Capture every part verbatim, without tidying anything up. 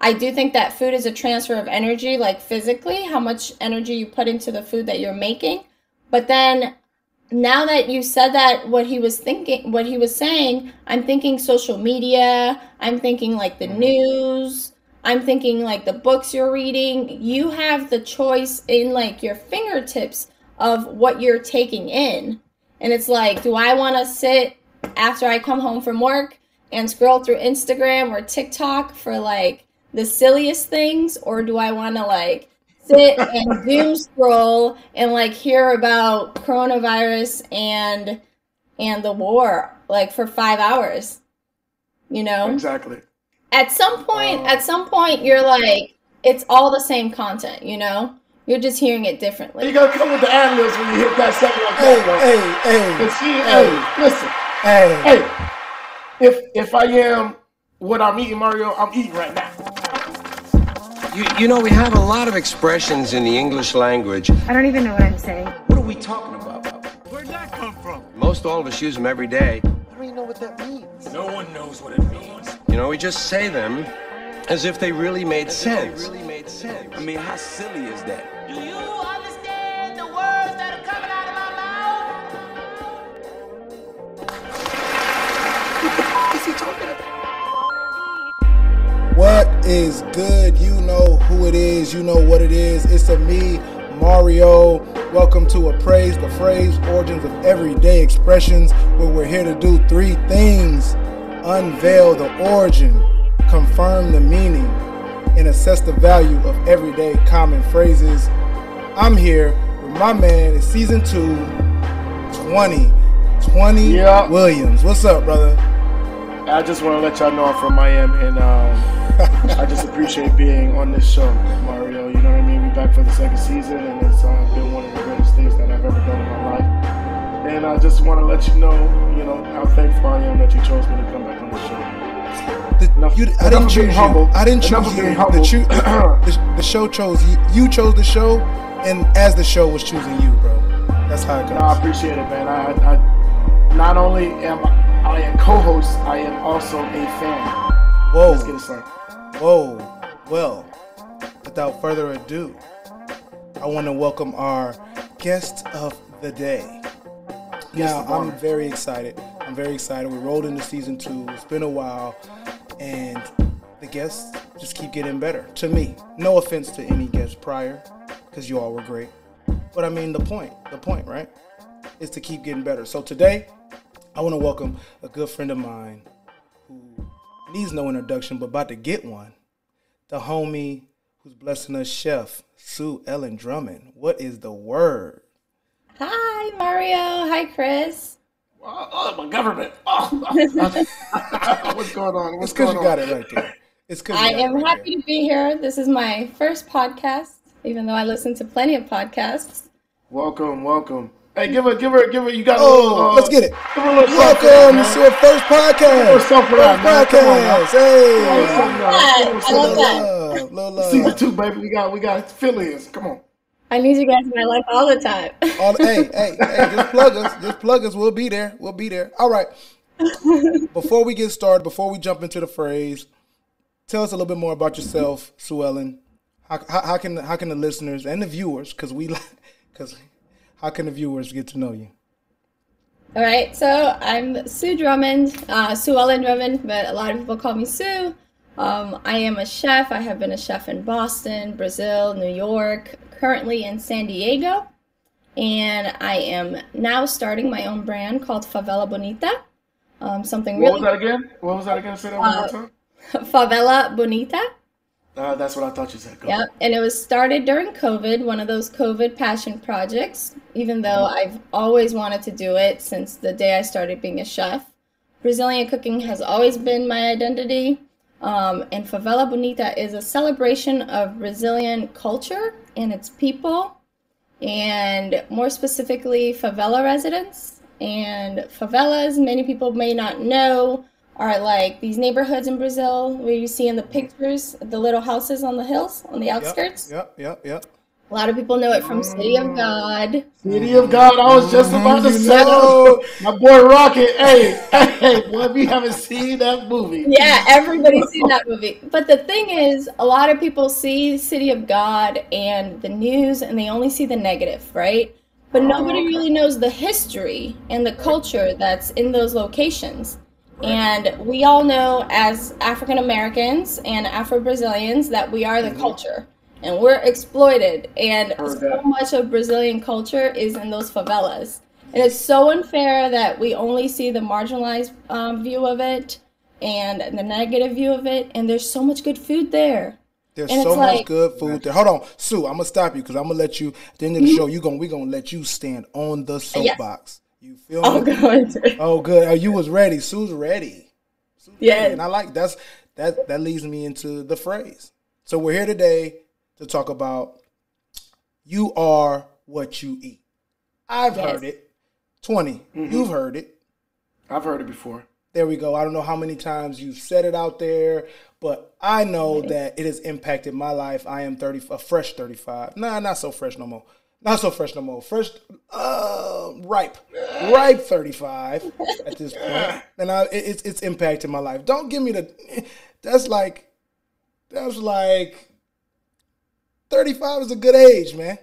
I do think that food is a transfer of energy, like physically, how much energy you put into the food that you're making. But then now that you said that, what he was thinking, what he was saying, I'm thinking social media, I'm thinking like the news, I'm thinking like the books you're reading. You have the choice in like your fingertips of what you're taking in. And it's like, do I want to sit after I come home from work and scroll through Instagram or TikTok for like the silliest things, or do I want to like sit and doom scroll and like hear about coronavirus and and the war like for five hours, you know? Exactly. At some point, um, at some point you're like, it's all the same content, you know? You're just hearing it differently. You gotta come with the analysts when you hit that second one. Hey, hey, hey, she, hey, hey, listen, hey, hey. If if I am what I'm eating, Mario, I'm eating right now. You, you know, we have a lot of expressions in the English language. I don't even know what I'm saying. What are we talking about? Where'd that come from? Most all of us use them every day. I don't even know what that means. No one knows what it means. You know, we just say them as if they really made as sense. If they really made sense. I mean, how silly is that? Do you understand the words that are coming out of my mouth? What the f*** is he talking about? What is good? You know who it is. You know what it is. It's a me, Mario. Welcome to Appraise the Phrase, Origins of Everyday Expressions, where we're here to do three things: unveil the origin, confirm the meaning, and assess the value of everyday common phrases. I'm here with my man in season two, Twenty. Twenty yeah. Williams. What's up, brother? I just want to let y'all know I'm from Miami, and um, I just appreciate being on this show, Mario. You know what I mean? We're back for the second season, and it's uh, been one of the greatest things that I've ever done in my life. And I just want to let you know, you know, how thankful I am that you chose me to come back on the show. The, enough, you, I didn't choose you. I didn't choose you. The, cho the, the show chose you. You chose the show, and as the show was choosing you, bro. That's how it goes. No, I appreciate it, man. I, I not only am I. I am co-host, I am also a fan. Whoa. Let's get it started. Whoa. Well, without further ado, I want to welcome our guest of the day. Guest now, of I'm very excited. I'm very excited. We rolled into season two. It's been a while. And the guests just keep getting better to me. No offense to any guests prior, because you all were great. But I mean, the point, the point, right, is to keep getting better. So today, I want to welcome a good friend of mine who needs no introduction, but about to get one. The homie who's blessing us, Chef Suellen Drummond. What is the word? Hi, Mario. Hi, Chris. Oh, oh my government. Oh. What's going on? What's it's because you on? got it right there. It's because I am right happy there. to be here. This is my first podcast, even though I listen to plenty of podcasts. Welcome, welcome. Hey, give her, give her, give her. You got. Oh, a little, uh, let's get it. Give her a little welcome to your first podcast. First podcast. Hey, I love that. Love, love. Season two, baby. We got, we got fillers. Come on. I need you guys in my life all the time. all, hey, hey, hey! Just plug us. Just plug us. We'll be there. We'll be there. All right. Before we get started, before we jump into the phrase, tell us a little bit more about yourself, Suellen. How, how, how can how can the listeners and the viewers, because we, because. How can the viewers get to know you? All right, so I'm Sue Drummond, uh, Suellen Drummond, but a lot of people call me Sue. Um, I am a chef. I have been a chef in Boston, Brazil, New York, currently in San Diego. And I am now starting my own brand called Favela Bonita. Um, something really- What was that again? What was that again? Say that one uh, more time. Favela Bonita. Uh, that's what I thought you said. Go yeah, on. And it was started during COVID, one of those COVID passion projects, even though I've always wanted to do it since the day I started being a chef. Brazilian cooking has always been my identity, um, and Favela Bonita is a celebration of Brazilian culture and its people, and more specifically, favela residents. And favelas, many people may not know, are like these neighborhoods in Brazil where you see in the pictures, the little houses on the hills, on the outskirts. Yep, yep, yep. A lot of people know it from City of God. City of God. I was just about to say, oh, my boy Rocket. Hey, hey, boy, we haven't seen that movie. Yeah, everybody's seen that movie. But the thing is, a lot of people see City of God and the news, and they only see the negative, right? But nobody really knows the history and the culture that's in those locations. And we all know as African Americans and Afro-Brazilians that we are the culture. And we're exploited, and so much of Brazilian culture is in those favelas. And it's so unfair that we only see the marginalized um, view of it and the negative view of it, and there's so much good food there. There's and so much like, good food there. Hold on, Sue, I'm going to stop you because I'm going to let you, at the end of the show, you're gonna, we're going to let you stand on the soapbox. Yeah. You feel me? Oh, good. Oh, good. Oh, you was ready. Sue's ready. Sue's yeah. Ready. And I like that's, that. That leads me into the phrase. So we're here today to talk about you are what you eat. I've yes. heard it. Twenty, mm-hmm. You've heard it. I've heard it before. There we go. I don't know how many times you've said it out there, but I know okay. that it has impacted my life. I am thirty, a fresh thirty-five. Nah, not so fresh no more. Not so fresh no more. Fresh, uh, ripe, ripe thirty-five at this point. And I, it, it's, it's impacted my life. Don't give me the, that's like, that's like, thirty-five is a good age, man.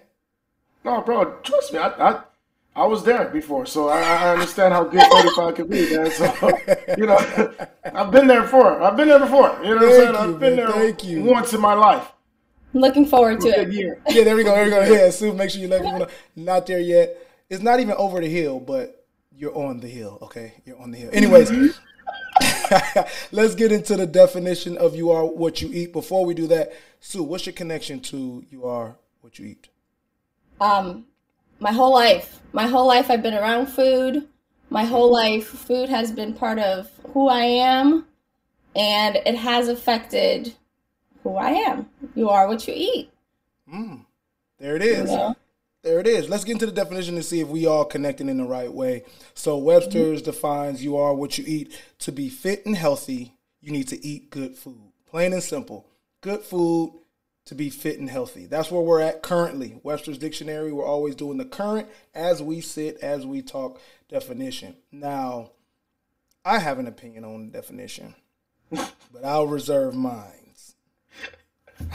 No, bro, trust me. I I, I was there before, so I, I understand how good thirty-five can be, man. So, you know, I've been there before. I've been there before. You know what I'm saying? I've been man. there Thank you. once in my life. I'm looking forward to it. Year. Yeah, there we go. There we go. Yeah, Sue, make sure you let people know. Not there yet. It's not even over the hill, but you're on the hill, okay? You're on the hill. Anyways, let's get into the definition of you are what you eat. Before we do that, Sue, what's your connection to you are what you eat? Um, my whole life. My whole life I've been around food. My whole life food has been part of who I am, and it has affected who I am. You are what you eat. Mm, there it is. You know? There it is. Let's get into the definition and see if we are connecting in the right way. So Webster's mm-hmm. defines you are what you eat. To be fit and healthy, you need to eat good food. Plain and simple. Good food to be fit and healthy. That's where we're at currently. Webster's Dictionary, we're always doing the current as we sit, as we talk definition. Now, I have an opinion on the definition, but I'll reserve mine.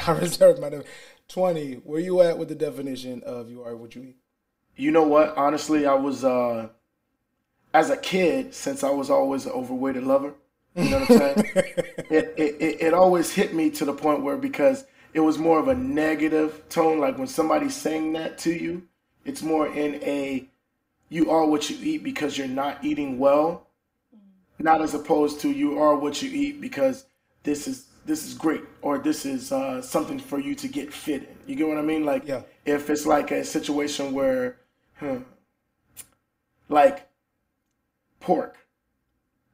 I reserve my definition. Twenty, where you at with the definition of you are what you eat? You know what? Honestly, I was, uh, as a kid, since I was always an overweighted lover, you know what I'm saying? it, it, it always hit me to the point where, because it was more of a negative tone, like when somebody's saying that to you, it's more in a, you are what you eat because you're not eating well, not as opposed to you are what you eat because this is this is great, or this is uh, something for you to get fit in. You get what I mean? Like, yeah. If it's like a situation where, huh, like, pork.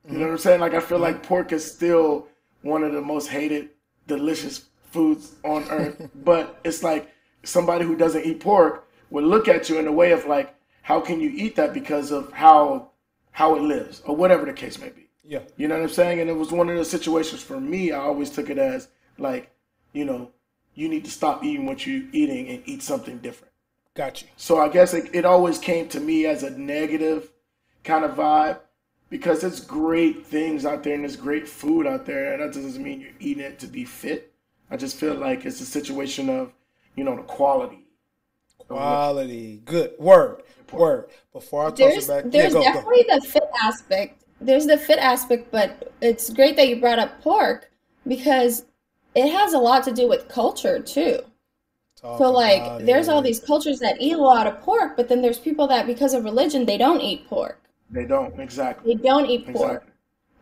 You mm-hmm. know what I'm saying? Like, I feel mm-hmm. like pork is still one of the most hated, delicious foods on earth. But it's like somebody who doesn't eat pork would look at you in a way of like, how can you eat that because of how how it lives, or whatever the case may be. Yeah, you know what I'm saying? And it was one of those situations for me, I always took it as like, you know, you need to stop eating what you're eating and eat something different. Gotcha. So I guess it, it always came to me as a negative kind of vibe, because there's great things out there and there's great food out there. And that doesn't mean you're eating it to be fit. I just feel like it's a situation of, you know, the quality. Quality. Good. Word. Word. Before I toss it back. There's yeah, go, definitely go. the fit aspect. There's the fit aspect, but it's great that you brought up pork because it has a lot to do with culture too. Talk so like there's it. all these cultures that eat a lot of pork, but then there's people that because of religion, they don't eat pork. They don't. Exactly. They don't eat pork. Exactly.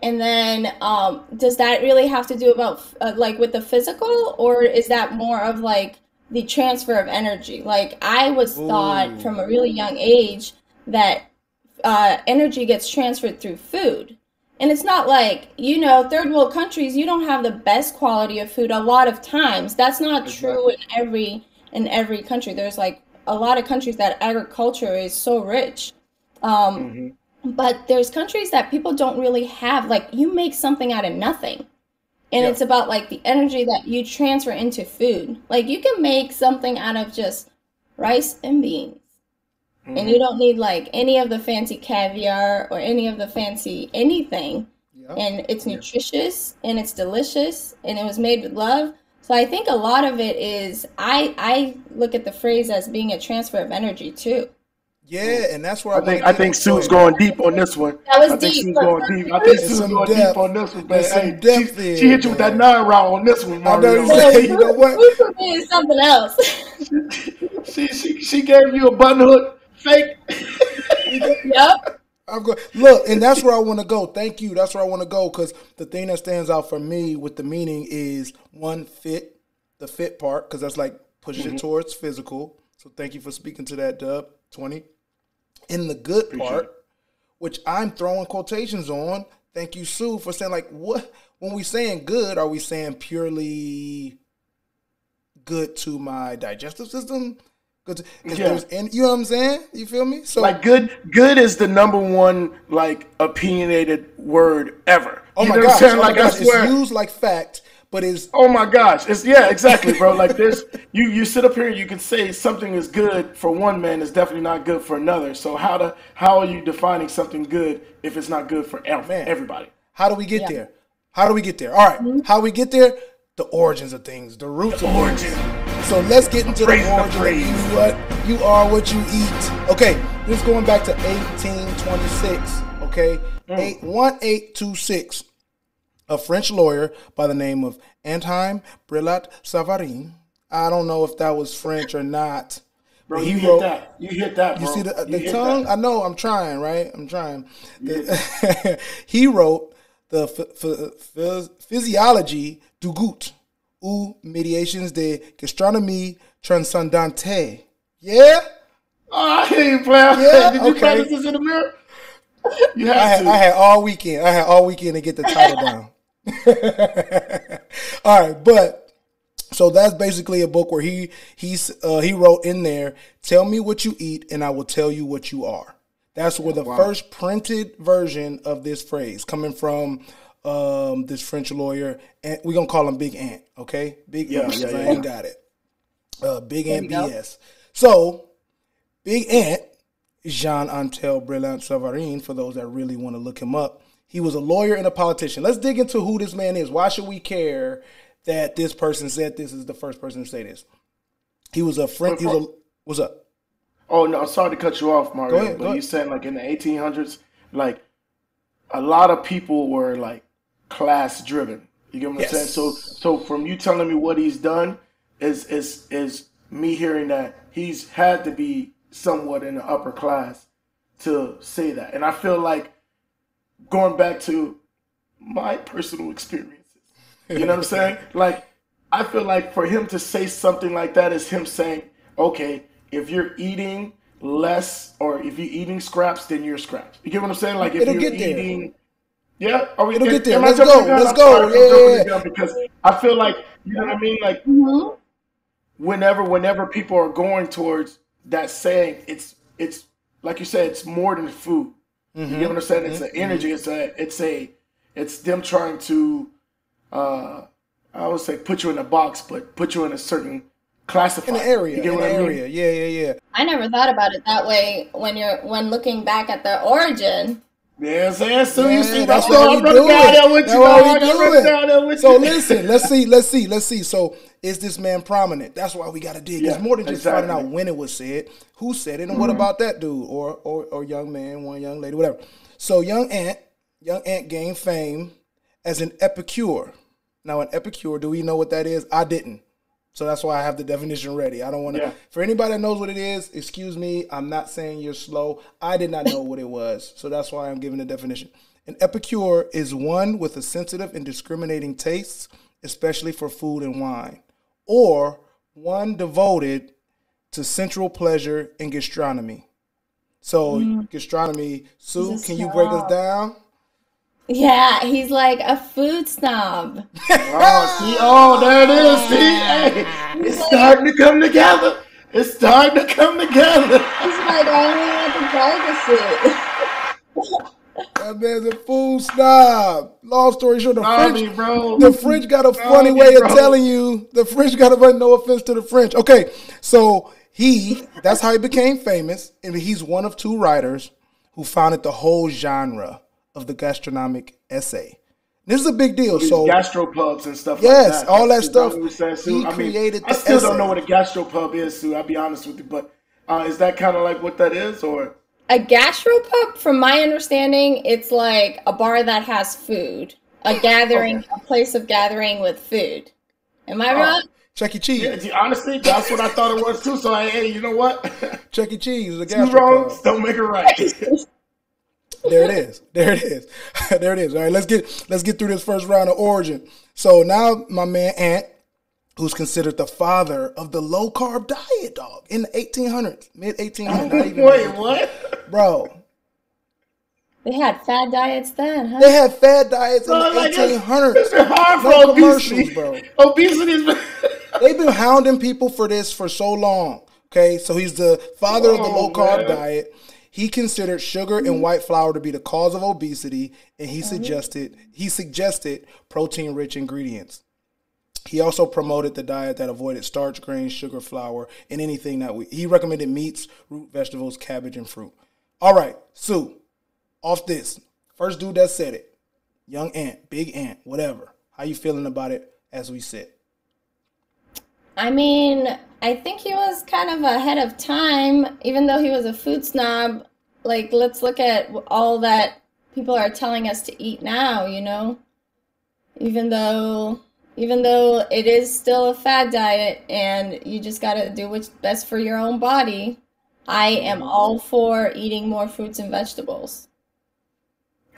And then um, does that really have to do about uh, like with the physical, or is that more of like the transfer of energy? Like I was Ooh. Thought from a really young age that Uh, energy gets transferred through food. And it's not like, you know, third world countries, you don't have the best quality of food a lot of times. That's not exactly. true in every in every country. There's like a lot of countries that agriculture is so rich. Um, mm-hmm. But there's countries that people don't really have, like you make something out of nothing. And yeah. it's about like the energy that you transfer into food. Like you can make something out of just rice and beans. Mm-hmm. And you don't need like any of the fancy caviar or any of the fancy anything. Yep. And it's nutritious and it's delicious and it was made with love. So I think a lot of it is, I I look at the phrase as being a transfer of energy too. Yeah, and that's where I, I think I think Sue's going deep on this one. That was I think deep. Sue's going deep. I think Sue's going depth. deep on this one, but hey, she, there, she hit you man. with that nine round on this one, Mario. I know, you know what? Sue's doing something else. she, she she gave you a button hook fake. Yep. I'm going look, and that's where I want to go. Thank you. That's where I want to go, because the thing that stands out for me with the meaning is one, fit, the fit part, because that's like pushing mm-hmm. it towards physical. So thank you for speaking to that, Dub Twenty. In the good Appreciate part, it. Which I'm throwing quotations on. Thank you, Sue, for saying like, what, when we saying good, are we saying purely good to my digestive system? Good, to, yeah. any, you know what I'm saying? You feel me? So like good, good is the number one like opinionated word ever. Oh my, gosh, oh my like, gosh! I swear. It's used like fact, but it's oh my gosh! It's yeah, exactly, bro. Like this, you you sit up here, you can say something is good for one man is definitely not good for another. So how to how are you defining something good if it's not good for every, man. everybody? How do we get yeah. there? How do we get there? All right, mm-hmm. how we get there? The origins of things, the roots the of origins. So let's get into Appraise the origin. You what you are, what you eat. Okay, this is going back to eighteen twenty-six. Okay, mm. eight, eighteen twenty-six. A French lawyer by the name of Anthelme Brillat-Savarin. I don't know if that was French or not. Bro, he you wrote, hit that. You hit that. Bro. You see the, you the tongue? That. I know. I'm trying. Right? I'm trying. The, he wrote the Physiologie du Goût. Ou Mediations de Gastronomie Transcendante. Yeah? Oh, I ain't playing. Yeah? Did you okay. practice this in the mirror? You have I, had, to. I had all weekend. I had all weekend to get the title down. All right, but so that's basically a book where he he's uh, he wrote in there, tell me what you eat and I will tell you what you are. That's where the wow. first printed version of this phrase coming from Um, this French lawyer, and we're gonna call him Big Ant, okay? Big yeah, Ant, yeah, yeah, I ain't yeah. got it. Uh, Big Ant B S. Go. So, Big Ant, Jean-Anthelme Brillat-Savarin, for those that really want to look him up, he was a lawyer and a politician. Let's dig into who this man is. Why should we care that this person said this is the first person to say this? He was a French. He was a, what's up? Oh no, sorry to cut you off, Mario. Go ahead, but you said like in the eighteen hundreds, like a lot of people were like. Class driven, you get what I'm yes. saying. So, so from you telling me what he's done is is is me hearing that he's had to be somewhat in the upper class to say that, and I feel like going back to my personal experiences, you know what I'm saying. Like, I feel like for him to say something like that is him saying, okay, if you're eating less or if you're eating scraps, then you're scraps. You get what I'm saying? Like if It'll you're eating. There. Yeah, are we, it'll get there. Let's go. Let's go. Sorry, yeah, because I feel like you know what I mean. Like mm-hmm. whenever, whenever people are going towards that saying, it's it's like you said, it's more than food. Mm-hmm. You get what I'm saying? It's mm-hmm. an energy. It's a it's a it's them trying to uh, I would say put you in a box, but put you in a certain classified in an area. You get in what an I mean? Area. Yeah, yeah, yeah. I never thought about it that way when you're when looking back at the origin. Yeah, so you see that's what we do it. So listen, let's see, let's see, let's see. So is this man prominent? That's why we gotta dig. Yeah, it's more than just exactly. finding out when it was said, who said it, and mm-hmm. what about that dude or or or young man, one young lady, whatever. So young Ant, young Ant gained fame as an epicure. Now an epicure, do we know what that is? I didn't. So that's why I have the definition ready. I don't want to, yeah. for anybody that knows what it is, excuse me, I'm not saying you're slow. I did not know what it was. So that's why I'm giving the definition. An epicure is one with a sensitive and discriminating tastes, especially for food and wine, or one devoted to sensual pleasure and gastronomy. So mm. gastronomy, Sue, can you break us down? Yeah, he's like a food snob. Oh, see, oh, there it is. See, hey, it's like, starting to come together. It's starting to come together. He's like, I only want the burger suit. That man's a food snob. Long story short, the French, me, bro. the French got a funny me, way of bro. telling you. The French got a no offense to the French. Okay, so He, that's how he became famous, and he's one of two writers who founded the whole genre of the gastronomic essay. This is a big deal. So gastropubs and stuff. Yes, like that. all that stuff. Said, he I mean, created I still essay. don't know what a gastropub is, Sue. I'll be honest with you, but uh, is that kind of like what that is, or a gastropub? From my understanding, it's like a bar that has food, a gathering, okay. a place of gathering with food. Am I uh, wrong? Chuck E. Cheese. Yeah, honestly, that's what I thought it was too. So I, hey, you know what? Chuck E. Cheese. A gastropub. Two wrongs don't make it right. There it is. There it is. There it is. All right, let's get let's get through this first round of origin. So now my man Ant, who's considered the father of the low carb diet, dog, in the eighteen hundreds, mid eighteen hundreds. Wait, what, bro? They had fad diets then, huh? They had fad diets bro, in the like eighteen hundreds. It's been hard for no commercials, bro. Obesity. They've been hounding people for this for so long. Okay, so he's the father oh, of the low carb man. diet. He considered sugar and white flour to be the cause of obesity, and he suggested he suggested protein-rich ingredients. He also promoted the diet that avoided starch, grains, sugar, flour, and anything that we... He recommended meats, root vegetables, cabbage, and fruit. All right, Sue, off this. First dude that said it. Young Ant, Big Ant, whatever. How you feeling about it as we sit? I mean, I think he was kind of ahead of time, even though he was a food snob. Like, let's look at all that people are telling us to eat now, you know? Even though even though it is still a fad diet and you just got to do what's best for your own body, I am all for eating more fruits and vegetables.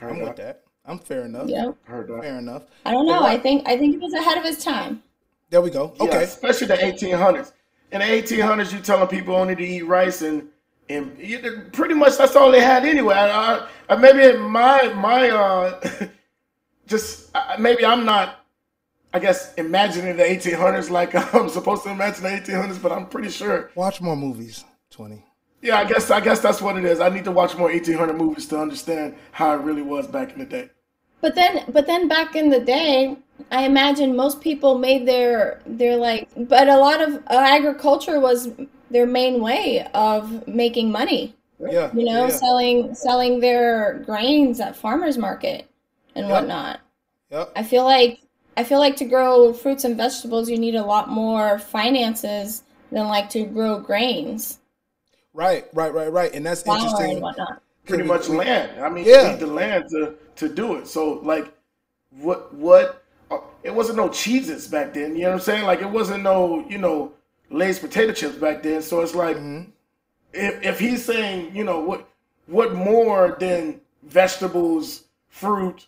I'm with that. I'm fair enough. Yeah. Fair enough. I don't know. I think I think he was ahead of his time. There we go. Okay. Yeah, especially the eighteen hundreds. In the eighteen hundreds, you're telling people only to eat rice, and and you, pretty much that's all they had anyway. I, I, maybe my my uh, just uh, maybe I'm not, I guess, imagining the eighteen hundreds like I'm supposed to imagine the eighteen hundreds, but I'm pretty sure. Watch more movies, Twenty. Yeah, I guess I guess that's what it is. I need to watch more eighteen hundred movies to understand how it really was back in the day. But then, but then back in the day, I imagine most people made their, their like, but a lot of agriculture was their main way of making money. Yeah. You know, yeah. selling, selling their grains at farmers market and yep. whatnot. Yep. I feel like, I feel like to grow fruits and vegetables, you need a lot more finances than like to grow grains. Right, right, right, right. And that's Flour interesting. And whatnot. Pretty much land. I mean, yeah. you need the land to, to do it. So like what, what, it wasn't no cheeses back then. You know what I'm saying? Like it wasn't no, you know, Lay's potato chips back then. So it's like, mm-hmm. if, if he's saying, you know, what, what more than vegetables, fruit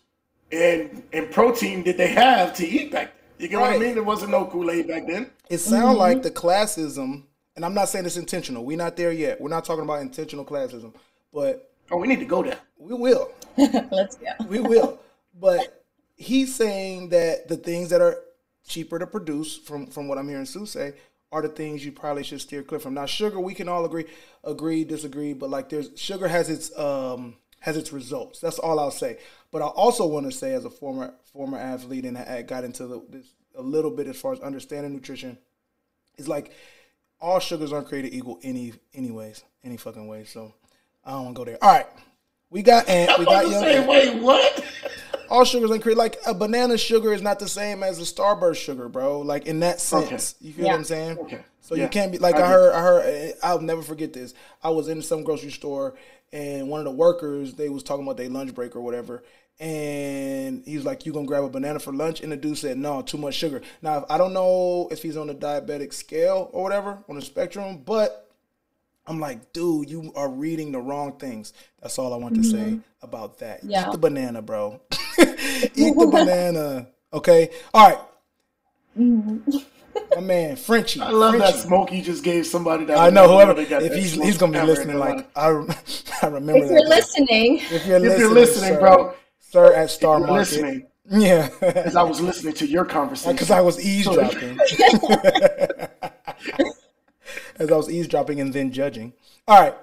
and, and protein did they have to eat back then? You get right. what I mean? There wasn't no Kool-Aid back then. It sounds mm-hmm. like the classism, and I'm not saying it's intentional. We're not there yet. We're not talking about intentional classism, but oh, we need to go there. We will. Let's go. We will. But he's saying that the things that are cheaper to produce, from, from what I'm hearing Sue say, are the things you probably should steer clear from. Now, sugar, we can all agree, agree, disagree, but like there's sugar has its um has its results. That's all I'll say. But I also want to say, as a former former athlete, and I got into the, this a little bit as far as understanding nutrition, it's like all sugars aren't created equal any anyways, any fucking way. So. I don't want to go there. All right. We got Ant. We got young say, Wait, what? All sugars and create like a banana sugar is not the same as a Starburst sugar, bro. Like in that sense. Okay. You feel yeah. what I'm saying? Okay. So yeah. you can't be like I, I heard I heard I'll never forget this. I was in some grocery store and one of the workers, they was talking about their lunch break or whatever. And he was like, you gonna grab a banana for lunch? And the dude said, no, too much sugar. Now I don't know if he's on the diabetic scale or whatever, on the spectrum, but I'm like, dude, you are reading the wrong things. That's all I want to mm-hmm. say about that. Yeah. Eat the banana, bro. Eat the banana. Okay. All right. My man, Frenchie. I love Frenchie. That smoke you just gave somebody. That I know whoever. They got if he's he's gonna be listening, like I, I remember. If that you're listening, if you're if listening, you're listening sir, bro, sir at Star if you're Market. Listening. Yeah, because I was listening to your conversation. Because I was eavesdropping. As I was eavesdropping and then judging. All right.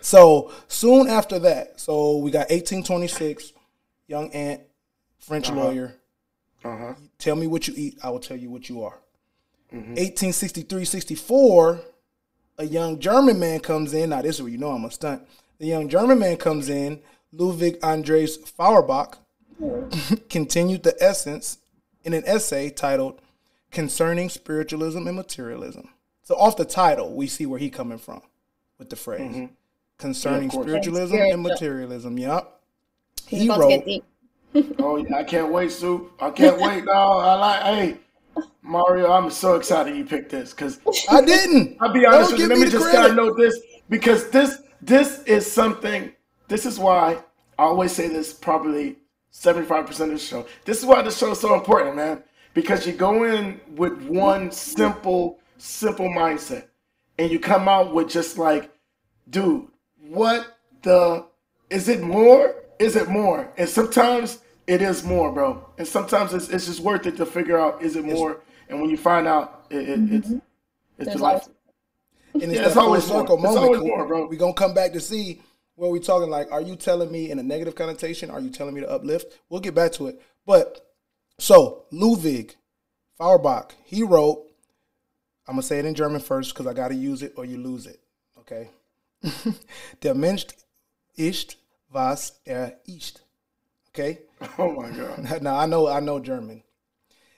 So soon after that, so we got eighteen twenty-six, young Ant, French uh-huh. lawyer. Uh-huh. Tell me what you eat. I will tell you what you are. Mm-hmm. eighteen sixty-three, sixty-four, a young German man comes in. Now, this is where you know I'm a stunt. The young German man comes in, Ludwig Andreas Feuerbach, continued the essence in an essay titled Concerning Spiritualism and Materialism. So off the title, we see where he's coming from with the phrase. Mm-hmm. Concerning yeah, Spiritualism and, and Materialism. Yep. He's he about wrote. To get deep. Oh, yeah, I can't wait, Sue. I can't wait, dog. I like, hey, Mario, I'm so excited you picked this because I didn't. I'll be honest with you. Let me just gotta note this because this this is something. This is why I always say this. Probably seventy-five percent of the show. This is why the show is so important, man. Because you go in with one simple, simple mindset, and you come out with just like, dude, what the? Is it more? Is it more? And sometimes it is more, bro. And sometimes it's, it's just worth it to figure out, is it more? And when you find out, it, it, mm-hmm. it's it's delightful. And it's, yeah, it's always circle more. Moment. It's always more, bro. We're going to come back to see where we're talking like, are you telling me in a negative connotation? Are you telling me to uplift? We'll get back to it. But so Ludwig Feuerbach, he wrote, I'm going to say it in German first because I got to use it or you lose it. Okay. Der Mensch ist was er ist. Okay? Oh my God. Now I know I know German.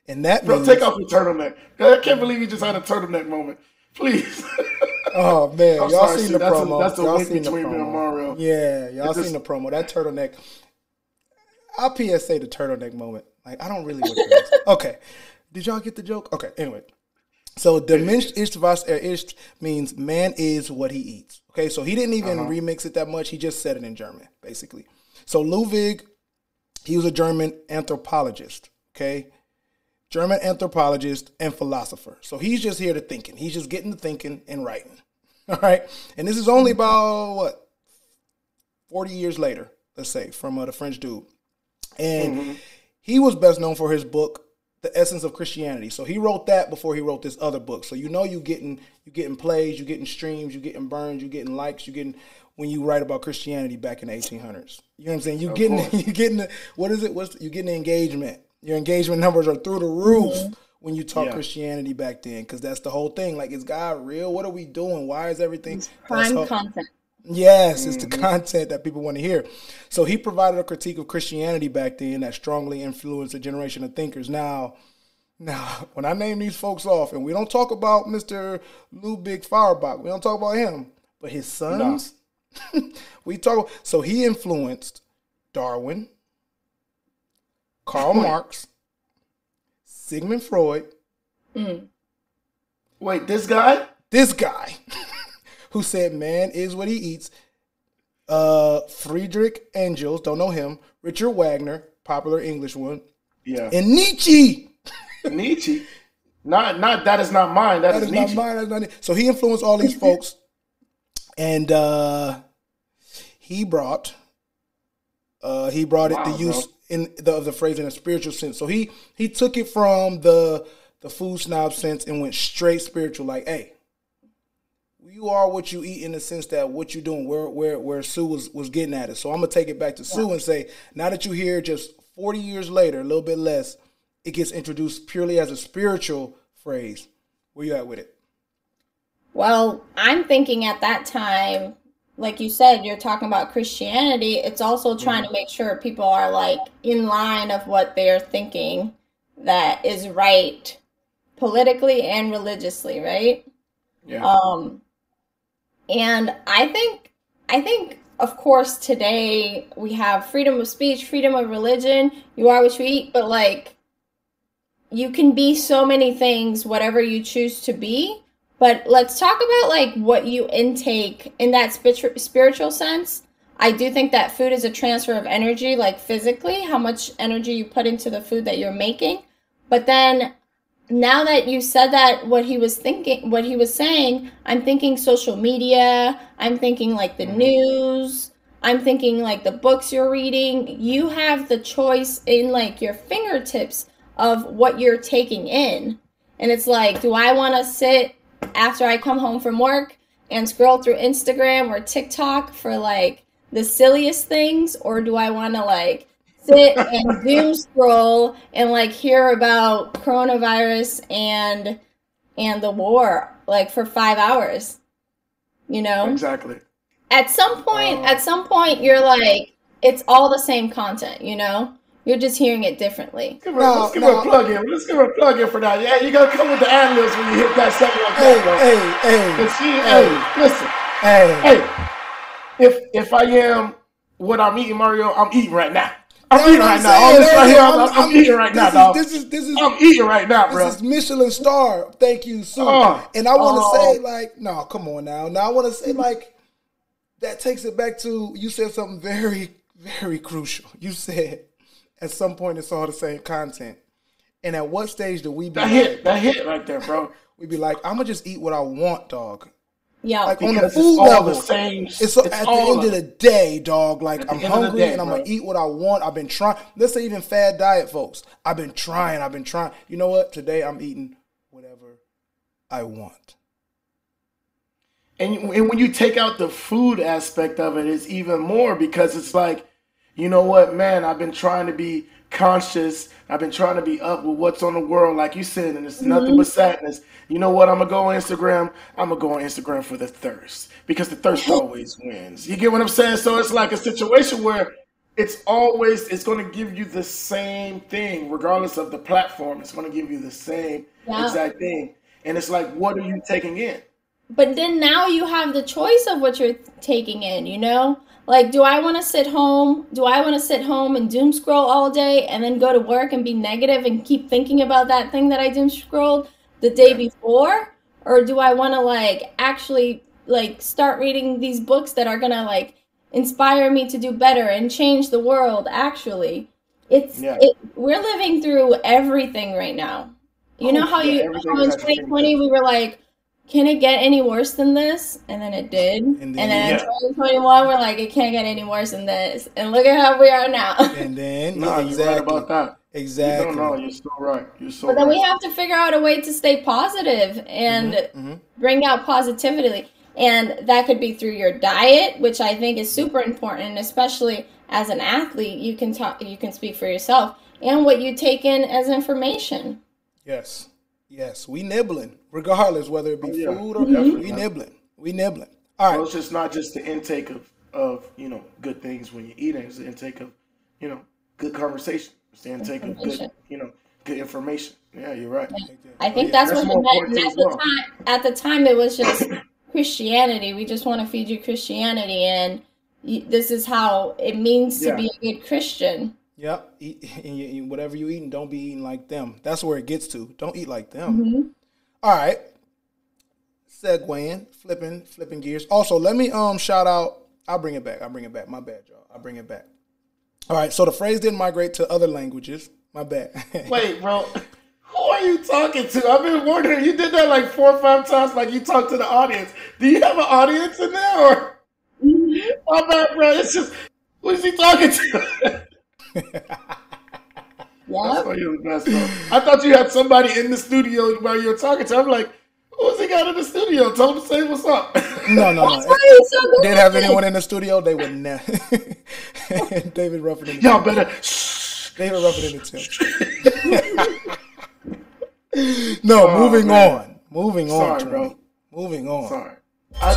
And that Bro, means take off your turtleneck. I can't believe you just had a turtleneck moment. Please. Oh man, y'all seen see, the that's promo. A, that's a y'all seen the promo. Mario. Yeah, y'all seen just... the promo. That turtleneck. I'll P S A the turtleneck moment. Like I don't really what Okay. Did y'all get the joke? Okay, anyway. So der Mensch ist was er ist means man is what he eats. Okay, so he didn't even uh-huh. remix it that much. He just said it in German, basically. So Ludwig, he was a German anthropologist, okay? German anthropologist and philosopher. So he's just here to thinking. He's just getting to thinking and writing, all right? And this is only about, what, forty years later, let's say, from uh, the French dude. And mm-hmm. he was best known for his book, The Essence of Christianity. So he wrote that before he wrote this other book. So you know you getting you getting plays, you getting streams, you getting burns, you getting likes, you getting when you write about Christianity back in the eighteen hundreds. You know what I'm saying? You of getting course. you getting the, what is it? What's you getting the engagement? Your engagement numbers are through the roof mm-hmm. when you talk yeah. Christianity back then, because that's the whole thing. Like, is God real? What are we doing? Why is everything it's prime how, content? Yes, mm-hmm. it's the content that people want to hear. So he provided a critique of Christianity back then that strongly influenced a generation of thinkers. Now, now, when I name these folks off, and we don't talk about Mister Ludwig Feuerbach, we don't talk about him, but his sons, no. we talk. So he influenced Darwin, Karl Marx, Sigmund Freud. Mm. Wait, this guy? This guy. Who said man is what he eats, uh, Friedrich Engels, don't know him, Richard Wagner, popular English one, yeah, and Nietzsche. Nietzsche. Not not that is not mine, that, that is, is Nietzsche. Not mine, that is not Nietzsche. So he influenced all these folks, and uh, he brought uh, he brought wow, it the use in the the phrase in a spiritual sense. So he he took it from the the food snob sense and went straight spiritual, like, hey. You are what you eat in the sense that what you're doing, where where where Sue was, was getting at it. So I'm going to take it back to Sue and say, now that you're here just forty years later, a little bit less, it gets introduced purely as a spiritual phrase. Where you at with it? Well, I'm thinking at that time, like you said, you're talking about Christianity. It's also trying mm-hmm. to make sure people are like in line of what they're thinking that is right politically and religiously, right? Yeah. Um, And I think, I think, of course, today we have freedom of speech, freedom of religion. You are what you eat, but like, you can be so many things, whatever you choose to be. But let's talk about like what you intake in that spiritual spiritual sense. I do think that food is a transfer of energy, like physically, how much energy you put into the food that you're making. But then now that you said that, what he was thinking, what he was saying, I'm thinking social media, I'm thinking like the news, I'm thinking like the books you're reading. You have the choice in like your fingertips of what you're taking in. And it's like, do I want to sit after I come home from work and scroll through Instagram or TikTok for like the silliest things? Or do I want to like sit and doom scroll and like hear about coronavirus and and the war like for five hours? you know? Exactly. At some point, uh, at some point, you're like, it's all the same content, you know? You're just hearing it differently. Let's give her, no, let's give no. her a plug in. Let's give her a plug in for that. Yeah, you gotta come with the analysts when you hit that second like hey, that. Hey, hey, she, hey, hey, listen, hey, hey. If if I am what I'm eating, Mario, I'm eating right now. I'm That's eating right now. All this right here, I'm, I'm, I'm, I'm eating, eating right now, is, dog. This is this is. I'm eating right now, bro. This is Michelin star. Thank you, Sue. Uh, and I want to uh, say, like, no, come on now. Now I want to say, like, that takes it back to you said something very, very crucial. You said, at some point, it's all the same content. And at what stage do we be that like, hit, that hit right there, bro? We be like, I'm gonna just eat what I want, dog. Yeah, like on the food level, the same, it's, so, it's at the end of, of the day, dog. Like I'm hungry day, and I'm bro. gonna eat what I want. I've been trying. Let's say even fad diet, folks. I've been trying. I've been trying. You know what? Today I'm eating whatever I want. And and when you take out the food aspect of it, it's even more because it's like, you know what, man, I've been trying to be conscious. I've been trying to be up with what's on the world, like you said, and it's mm-hmm. nothing but sadness. You know what? I'm going to go on Instagram. I'm going to go on Instagram for the thirst because the thirst always wins. You get what I'm saying? So it's like a situation where it's always, it's going to give you the same thing, regardless of the platform. It's going to give you the same yeah. exact thing. And it's like, what are you taking in? But then now you have the choice of what you're taking in, you know? Like, do I want to sit home? Do I want to sit home and doom scroll all day and then go to work and be negative and keep thinking about that thing that I doom scrolled the day before? Or do I want to, like, actually, like, start reading these books that are going to, like, inspire me to do better and change the world, actually? It's yeah. it, we're living through everything right now. You oh, know how yeah, you how in twenty twenty we were like, can it get any worse than this? And then it did. And then, and then yeah. in twenty twenty-one, we're like, it can't get any worse than this. And look at how we are now. And then, no, exactly. you're right about that. Exactly. You don't know. You're so right. You're so but right. But then we have to figure out a way to stay positive and mm-hmm, mm-hmm. bring out positivity. And that could be through your diet, which I think is super important, especially as an athlete. You can talk. You can speak for yourself and what you take in as information. Yes. Yes, we nibbling, regardless whether it be oh, yeah. food or mm-hmm. we nibbling. We nibbling. All right. So it's just not just the intake of, of, you know, good things when you're eating. It's the intake of, you know, good conversation. It's the intake of good, you know, good information. Yeah, you're right. Yeah. I think oh, yeah. that's, that's what we meant. At the, time, at the time, it was just Christianity. We just want to feed you Christianity. And this is how it means to yeah. be a good Christian. Yep, eat, and you, you, whatever you eating, don't be eating like them. That's where it gets to. Don't eat like them. Mm-hmm. All right. Segueing, flipping, flipping gears. Also, let me um shout out. I'll bring it back. I'll bring it back. My bad, y'all. I'll bring it back. All right. So the phrase didn't migrate to other languages. My bad. Wait, bro. Who are you talking to? I've been wondering. You did that like four or five times. Like you talked to the audience. Do you have an audience in there? Or my bad, bro. It's just who is he talking to? Yep. That's why you're the best, bro. I thought you had somebody in the studio while you were talking to. I'm like, who's he got in the studio? Tell him to say what's up. No, no, no. They didn't have anyone in the studio. They would not. David Ruffin in the Y'all better. David Ruffin in the team. No, oh, moving man. on. Moving on, Sorry, bro. Moving on. Sorry. I, I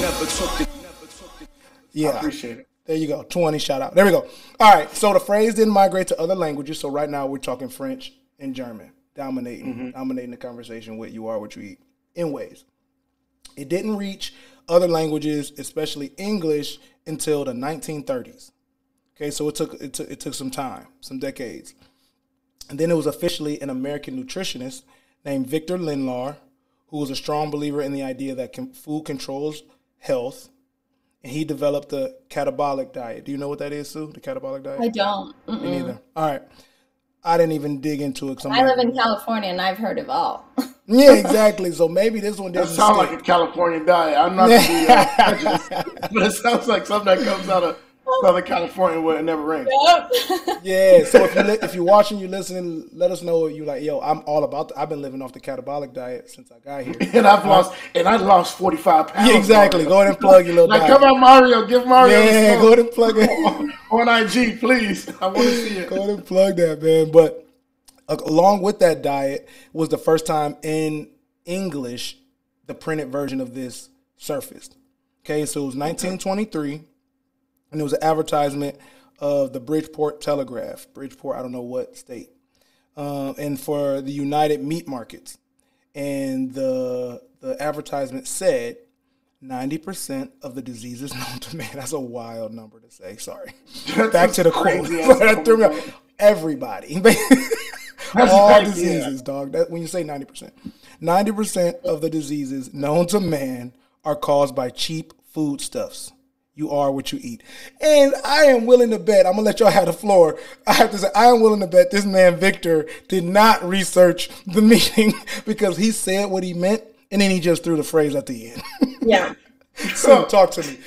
never took it. Never took it. Yeah. I appreciate it. There you go. twenty shout out. There we go. All right. So the phrase didn't migrate to other languages. So right now we're talking French and German. Dominating. Mm-hmm. Dominating the conversation. What you are, what you eat. In ways. It didn't reach other languages, especially English, until the nineteen thirties. Okay. So it took, it took, it took some time, some decades. And then it was officially an American nutritionist named Victor Lindlahr, who was a strong believer in the idea that food controls health. And he developed the catabolic diet. Do you know what that is, Sue? The catabolic diet? I don't. Mm-mm. Me neither. All right. I didn't even dig into it. I like, live in California and I've heard of all. Yeah, exactly. So maybe this one doesn't sound like a California diet. I'm not going to be but it sounds like something that comes out of Southern California where it never rains. Yep. Yeah. So if, you li if you're watching, you're listening, let us know. You like, yo, I'm all about. The I've been living off the catabolic diet since I got here, and I've lost, and I lost forty-five pounds. Yeah, exactly. Mario. Go ahead and plug your little. Like, diet. Come on, Mario. Give Mario. Yeah, go ahead and plug it on, on I G, please. I want to see it. Go ahead and plug that, man. But uh, along with that diet was the first time in English the printed version of this surfaced. Okay, so it was nineteen twenty-three, and it was an advertisement of the Bridgeport Telegraph. Bridgeport, I don't know what state. Um, and for the United Meat Markets. And the the advertisement said ninety percent of the diseases known to man. That's a wild number to say. Sorry. Back to the quote. That threw me off. Everybody. All diseases, dog. That, when you say ninety percent. ninety percent of the diseases known to man are caused by cheap foodstuffs. You are what you eat. And I am willing to bet, I'm going to let y'all have the floor. I have to say, I am willing to bet this man, Victor, did not research the meeting because he said what he meant, and then he just threw the phrase at the end. Yeah. So talk to me.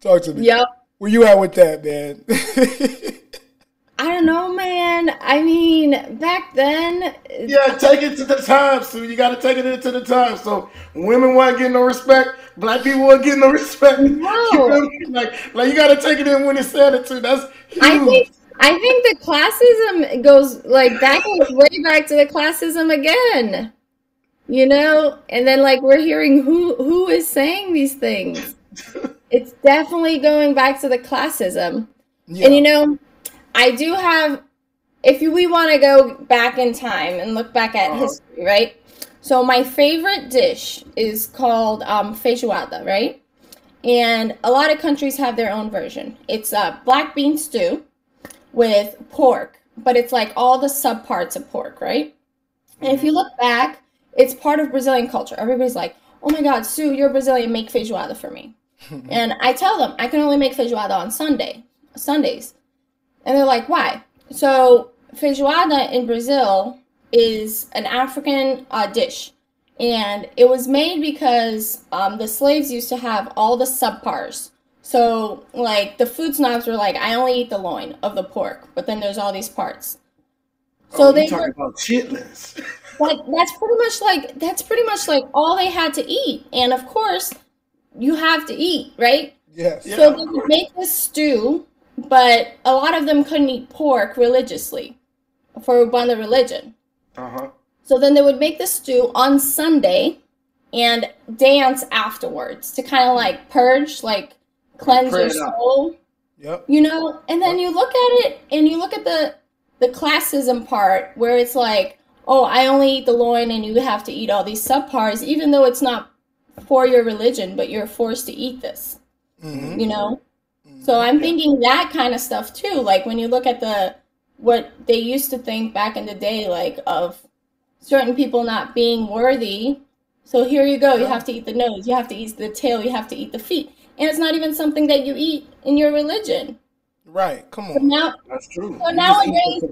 Talk to me. Yep. Where you at with that, man? I don't know, man. I mean, back then. Yeah, take it to the time, Sue. You got to take it to the time. So women weren't getting no respect. Black people weren't getting no respect. No. You know, like, like you got to take it in when it's said it to. That's huge. I think, I think the classism goes, like, that goes way back to the classism again. You know? And then, like, we're hearing who who is saying these things. It's definitely going back to the classism. Yeah. And, you know, I do have, if we want to go back in time and look back at uh-huh. history, right? So my favorite dish is called um, Feijoada, right? And a lot of countries have their own version. It's a black bean stew with pork, but it's like all the subparts of pork, right? And if you look back, it's part of Brazilian culture. Everybody's like, oh my God, Sue, you're Brazilian, make Feijoada for me. And I tell them, I can only make Feijoada on Sunday, Sundays. And they're like, why? So feijoada in Brazil is an African uh, dish. And it was made because um, the slaves used to have all the subparts. So like the food snobs were like, I only eat the loin of the pork, but then there's all these parts. So oh, they talking were, about chitlins. Like, that's pretty much like, that's pretty much like all they had to eat. And of course you have to eat, right? Yes. Yeah. So they would make this stew. But a lot of them couldn't eat pork religiously for Ubanda religion. Uh-huh. So then they would make the stew on Sunday and dance afterwards to kind of like purge, like cleanse your soul. Yep. You know, and then you look at it and you look at the, the classism part where it's like, oh, I only eat the loin and you have to eat all these subparts, even though it's not for your religion, but you're forced to eat this, mm-hmm. you know? So I'm thinking that kind of stuff too. Like when you look at the what they used to think back in the day, like of certain people not being worthy. So here you go. You have to eat the nose. You have to eat the tail. You have to eat the feet. And it's not even something that you eat in your religion. Right. Come on. So now, that's true. So nowadays,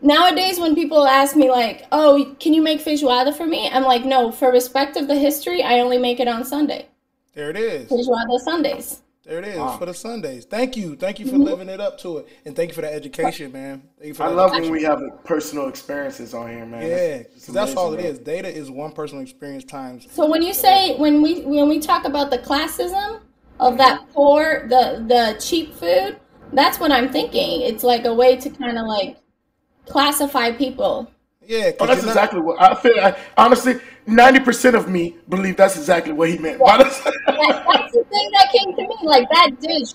nowadays, when people ask me like, oh, can you make feijoada for me? I'm like, no, for respect of the history, I only make it on Sunday. There it is. Feijoada Sundays. There it is, wow. For the Sundays. Thank you. Thank you for mm-hmm. living it up to it. And thank you for that education, man. Thank you for I that love education. When we have personal experiences on here, man. Yeah, because that's, that's all it is. Data is one personal experience times. So when you say, when we when we talk about the classism of that poor, the, the cheap food, that's what I'm thinking. It's like a way to kind of like classify people. Yeah, oh, that's exactly not... what I feel. I, honestly, ninety percent of me believe that's exactly what he meant. Yeah. That's the thing that came to me, like that dish.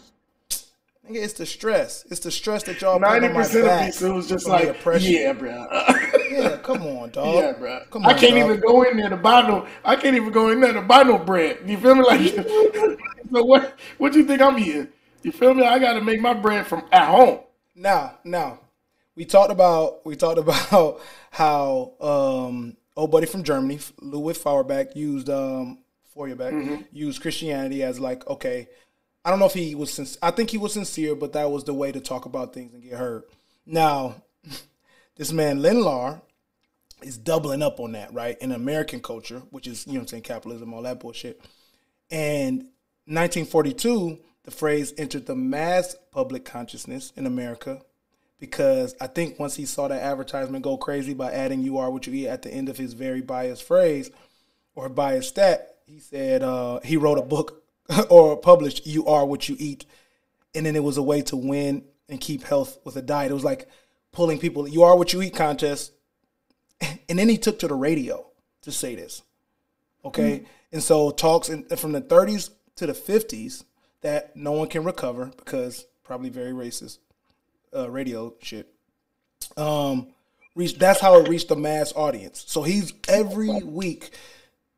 It's the stress. It's the stress that y'all put on my back. ninety percent of me, so it was just like, yeah, bro. Yeah, come on, dog. Yeah, bro. Come on, I can't dog. even go in there to buy no. I can't even go in there to buy no bread. You feel me? Like, so what? What do you think I'm eating? You feel me? I got to make my bread from at home. Now, now. We talked about we talked about how um, old buddy from Germany, Ludwig Feuerbach, used um, Feuerbach mm-hmm. used Christianity as like, okay, I don't know if he was sincere. I think he was sincere, but that was the way to talk about things and get heard. Now, this man Lindlahr is doubling up on that, right? In American culture, which is, you know what I'm saying, capitalism, all that bullshit. And nineteen forty-two, the phrase entered the mass public consciousness in America. Because I think once he saw that advertisement go crazy by adding "you are what you eat" at the end of his very biased phrase or biased stat, he said uh, he wrote a book or published "You Are What You Eat," and then it was a way to win and keep health with a diet. It was like pulling people "You Are What You Eat" contest, and then he took to the radio to say this. okay? Mm. And so talks in, from the thirties to the fifties that no one can recover because probably very racist uh, radio shit. Um, reach, that's how it reached the mass audience. So he's every week,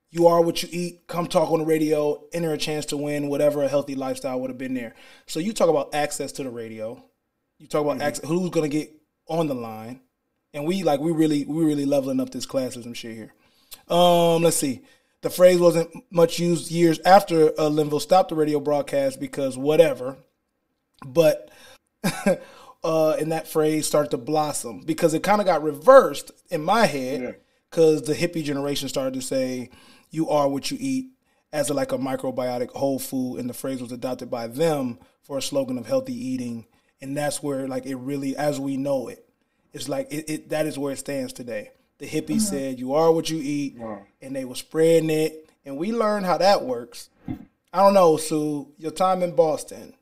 you are what you eat, come talk on the radio, enter a chance to win, whatever a healthy lifestyle would have been there. So you talk about access to the radio. You talk about mm-hmm. access, who's going to get on the line. And we like we really we really leveling up this classism shit here. Um, let's see. The phrase wasn't much used years after uh, Linville stopped the radio broadcast because whatever. But uh, and that phrase started to blossom because it kind of got reversed in my head because yeah. the hippie generation started to say you are what you eat as a, like a microbiotic whole food. And the phrase was adopted by them for a slogan of healthy eating. And that's where like it really as we know it. It's like it, it that is where it stands today. The hippies mm-hmm. said, you are what you eat, wow. and they were spreading it. And we learned how that works. I don't know, Sue, your time in Boston.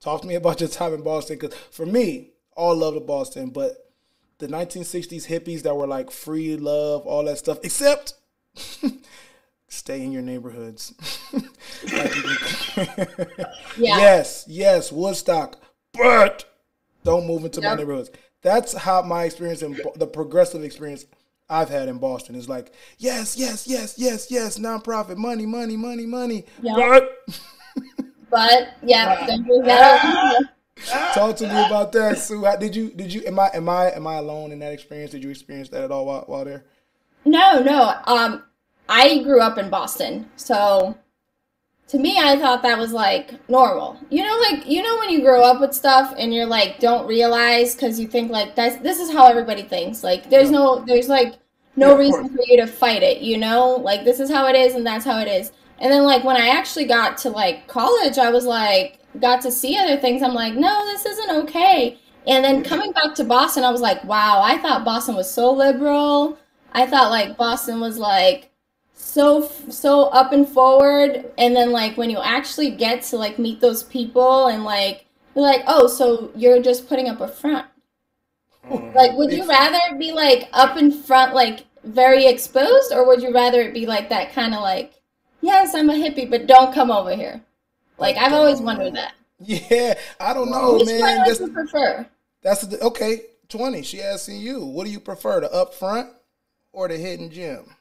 Talk to me about your time in Boston. Because for me, all love to Boston, but the nineteen sixties hippies that were like free love, all that stuff, except stay in your neighborhoods. yeah. Yes, yes, Woodstock, but don't move into yep. my neighborhoods. That's how my experience in the progressive experience I've had in Boston is like, yes, yes, yes, yes, yes, nonprofit, money, money, money, money. Yep. But, but yeah, don't do that. Talk to me about that, Sue. Did you? Did you? Am I? Am I? Am I alone in that experience? Did you experience that at all while, while there? No, no. Um, I grew up in Boston, so to me, I thought that was like normal. You know, like, you know, when you grow up with stuff and you're like, don't realize because you think like that's, this is how everybody thinks. Like there's no, there's like no yeah, reason for you to fight it, you know, like this is how it is and that's how it is. And then like when I actually got to like college, I was like, got to see other things. I'm like, no, this isn't okay. And then coming back to Boston, I was like, wow, I thought Boston was so liberal. I thought like Boston was like, so so up and forward, and then like when you actually get to like meet those people and like you're like, oh, so you're just putting up a front. Mm, like would you rather be like up in front, like very exposed, or would you rather it be like that kind of like, yes, I'm a hippie, but don't come over here? Like I've always wondered that. Yeah, I don't know. Which man, one would that's, you prefer? That's the, okay. Twenty. She asking you, what do you prefer, the up front or the hidden gym?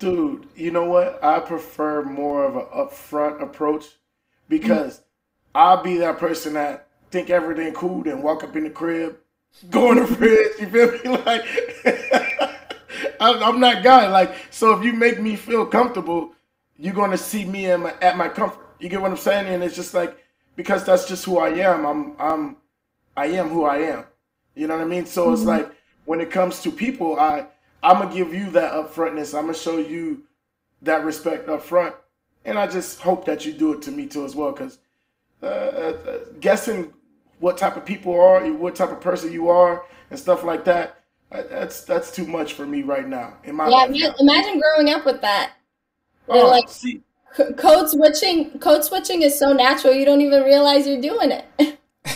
Dude, you know what? I prefer more of an upfront approach because I'll be that person that think everything cool, then walk up in the crib, go in the fridge. You feel me? Like I'm not guy. Like, so if you make me feel comfortable, you're gonna see me at my, at my comfort. You get what I'm saying? And it's just like because that's just who I am. I'm I'm I am who I am. You know what I mean? So mm-hmm. it's like when it comes to people, I. I'm going to give you that upfrontness. I'm going to show you that respect up front. And I just hope that you do it to me too as well. Because uh, uh, guessing what type of people are, what type of person you are and stuff like that, uh, that's that's too much for me right now. In my yeah, you, imagine growing up with that. They're oh, like, see. Code switching, code switching is so natural. You don't even realize you're doing it.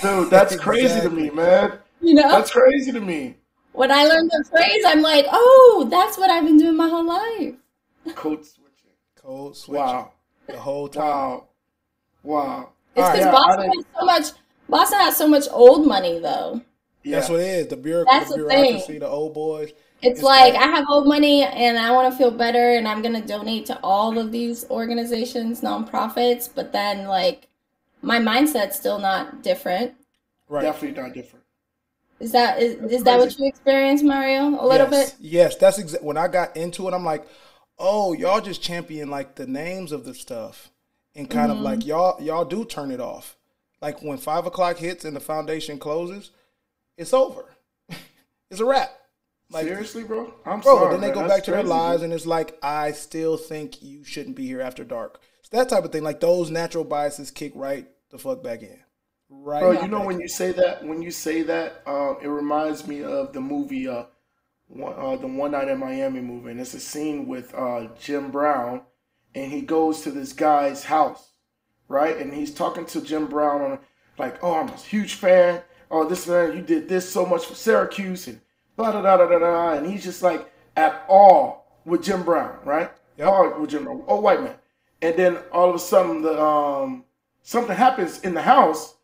Dude, that's crazy exactly. to me, man. You know, that's crazy to me. When I learned the phrase, I'm like, oh, that's what I've been doing my whole life. Code switching. Code switching. Wow. The whole time. Wow. Wow. It's because right, Boston has so much Boston has so much old money though. Yeah. That's what it is. The, bureauc- that's the bureaucracy, the, the old boys. It's, it's like bad. I have old money and I want to feel better and I'm gonna donate to all of these organizations, nonprofits, but then like my mindset's still not different. Right. Definitely not different. Is that is, is that what you experienced, Mario? A little yes. bit? Yes, that's exactly when I got into it. I'm like, oh, y'all just champion like the names of the stuff, and kind mm-hmm. of like y'all y'all do turn it off. Like when five o'clock hits and the foundation closes, it's over. It's a wrap. Like, seriously, bro. I'm bro, sorry. Then they man, go back to crazy, their lives, bro. And it's like, I still think you shouldn't be here after dark. It's that type of thing. Like those natural biases kick right the fuck back in. Right. Bro, you know when you say that, when you say that, uh, it reminds me of the movie, uh, one, uh, the One Night in Miami movie, and it's a scene with uh, Jim Brown, and he goes to this guy's house, right? And he's talking to Jim Brown on like, "Oh, I'm a huge fan. Oh, this man, you did this so much for Syracuse, and blah da da da da da." And he's just like at all with Jim Brown, right? They're all general, all white men. And then all of a sudden, the um, something happens in the house,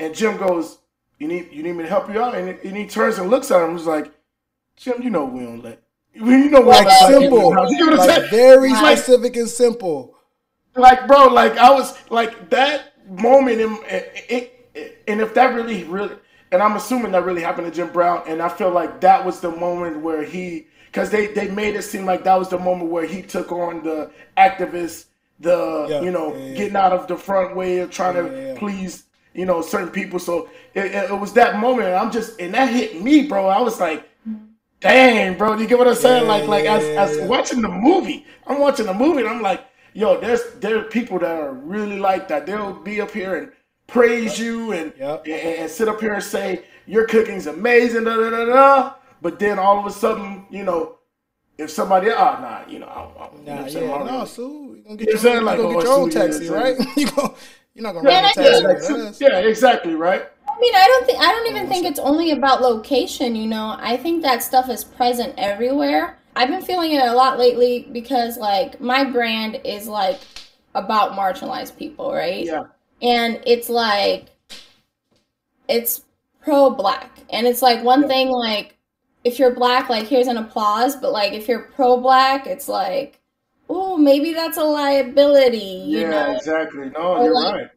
and Jim goes, "You need, you need me to help you out." And, and he turns and looks at him. He's like, "Jim, you know we don't let you know like simple, like, you know like very like, specific and simple." Like, bro, like I was like that moment, in, it, it, and if that really, really, and I'm assuming that really happened to Jim Brown, and I feel like that was the moment where he, because they they made it seem like that was the moment where he took on the activists, the yeah, you know yeah, yeah, getting yeah. out of the front way of trying yeah, to yeah, yeah. please. You know, certain people. So it, it was that moment. And I'm just, and that hit me, bro. I was like, dang, bro. You get what I'm saying? Yeah, like, like yeah, as, yeah, as yeah. watching the movie, I'm watching the movie and I'm like, yo, there's, there are people that are really like that. They'll be up here and praise yep. you and, yep. and, and sit up here and say, your cooking's amazing, da, da, da, da. But then all of a sudden, you know, if somebody, oh, nah, you know, I, I, nah, you know yeah, no, really. Sue, you're going to get your, like, gonna oh, get your own Sue, taxi, yeah, right? You go. You're not gonna yeah, yeah, yeah, exactly, right? I mean, I don't think I don't even think it's only about location, you know. I think that stuff is present everywhere. I've been feeling it a lot lately because like my brand is like about marginalized people, right? Yeah. And it's like it's pro black. And it's like one yeah. thing like if you're black, like here's an applause, but like if you're pro black, it's like oh, maybe that's a liability, you yeah, know? Yeah, exactly. No, or you're like, right.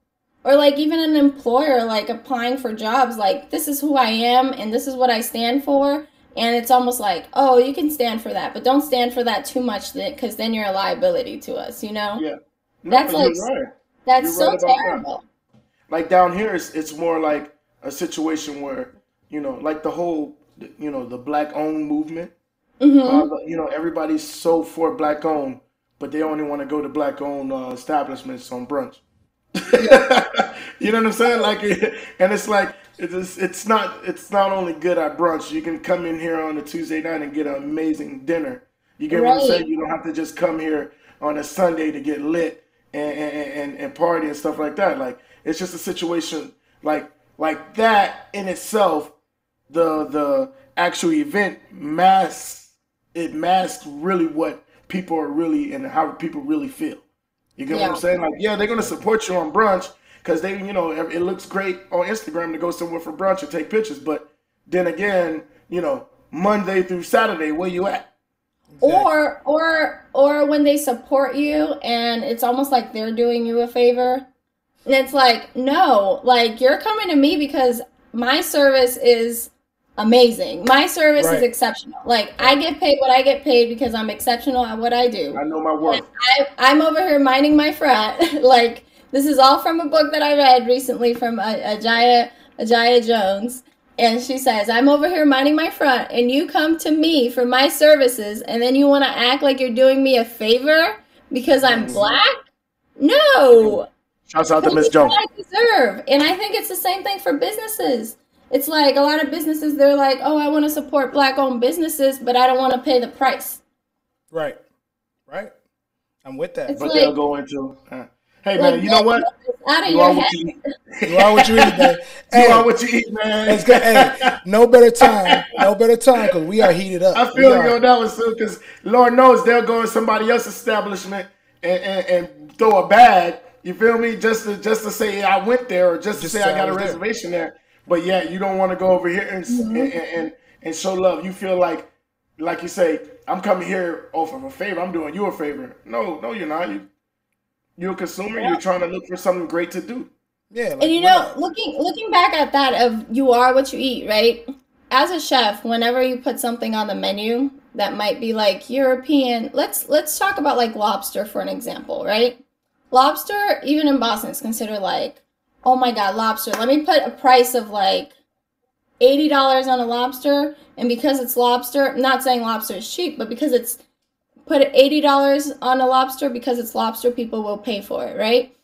Or like even an employer, like applying for jobs, like this is who I am and this is what I stand for. And it's almost like, oh, you can stand for that, but don't stand for that too much because then you're a liability to us, you know? Yeah. No, that's like, right. that's you're so right terrible. That. Like down here, it's, it's more like a situation where, you know, like the whole, you know, the black owned movement, mm-hmm. uh, you know, everybody's so for black owned. But they only want to go to black-owned uh, establishments on brunch. You know what I'm saying? Like, and it's like it's it's not it's not only good at brunch. You can come in here on a Tuesday night and get an amazing dinner. You get right. what I'm saying? You don't have to just come here on a Sunday to get lit and and, and and party and stuff like that. Like, it's just a situation like like that in itself. The the actual event masks it masks really what. people are really and how people really feel. You get yeah. what I'm saying? Like, yeah, they're going to support you on brunch because they, you know, it looks great on Instagram to go somewhere for brunch and take pictures. But then again, you know, Monday through Saturday, where you at? Exactly. Or, or, or when they support you and it's almost like they're doing you a favor. And it's like, no, like you're coming to me because my service is amazing. My service right. is exceptional. Like right. I get paid what I get paid because I'm exceptional at what I do. I know my worth. I, I'm over here minding my frat. Like this is all from a book that I read recently from Ajaya Ajaya Jones, and she says, "I'm over here minding my frat, and you come to me for my services, and then you want to act like you're doing me a favor because I'm mm-hmm. black? No." Shouts out to Miz Jones. I deserve, and I think it's the same thing for businesses. It's like a lot of businesses, they're like, oh, I want to support black-owned businesses, but I don't want to pay the price. Right. Right. I'm with that. It's but like, they'll go into, uh, hey, like, man, you know what? Out of you, your are head. You, you are what you eat, man. Hey, you are what you eat, man. It's good. Hey, no better time. No better time because we are heated up. I feel you on that one, Sue, because Lord knows they'll go in somebody else's establishment and, and, and throw a bag, you feel me, just to, just to say yeah, I went there or just, just to say I got a reservation there. there. But yeah, you don't want to go over here and, mm-hmm. and and and show love. You feel like, like you say, I'm coming here off of a favor. I'm doing you a favor. No, no, you're not. You, you're a consumer. Yeah. You're trying to look for something great to do. Yeah. Like, and you know, wow. looking looking back at that of you are what you eat, right? As a chef, whenever you put something on the menu that might be like European, let's let's talk about like lobster for an example, right? Lobster, even in Boston, is considered like, oh my God, lobster. Let me put a price of like eighty dollars on a lobster. And because it's lobster, I'm not saying lobster is cheap, but because it's put eighty dollars on a lobster, because it's lobster, people will pay for it, right?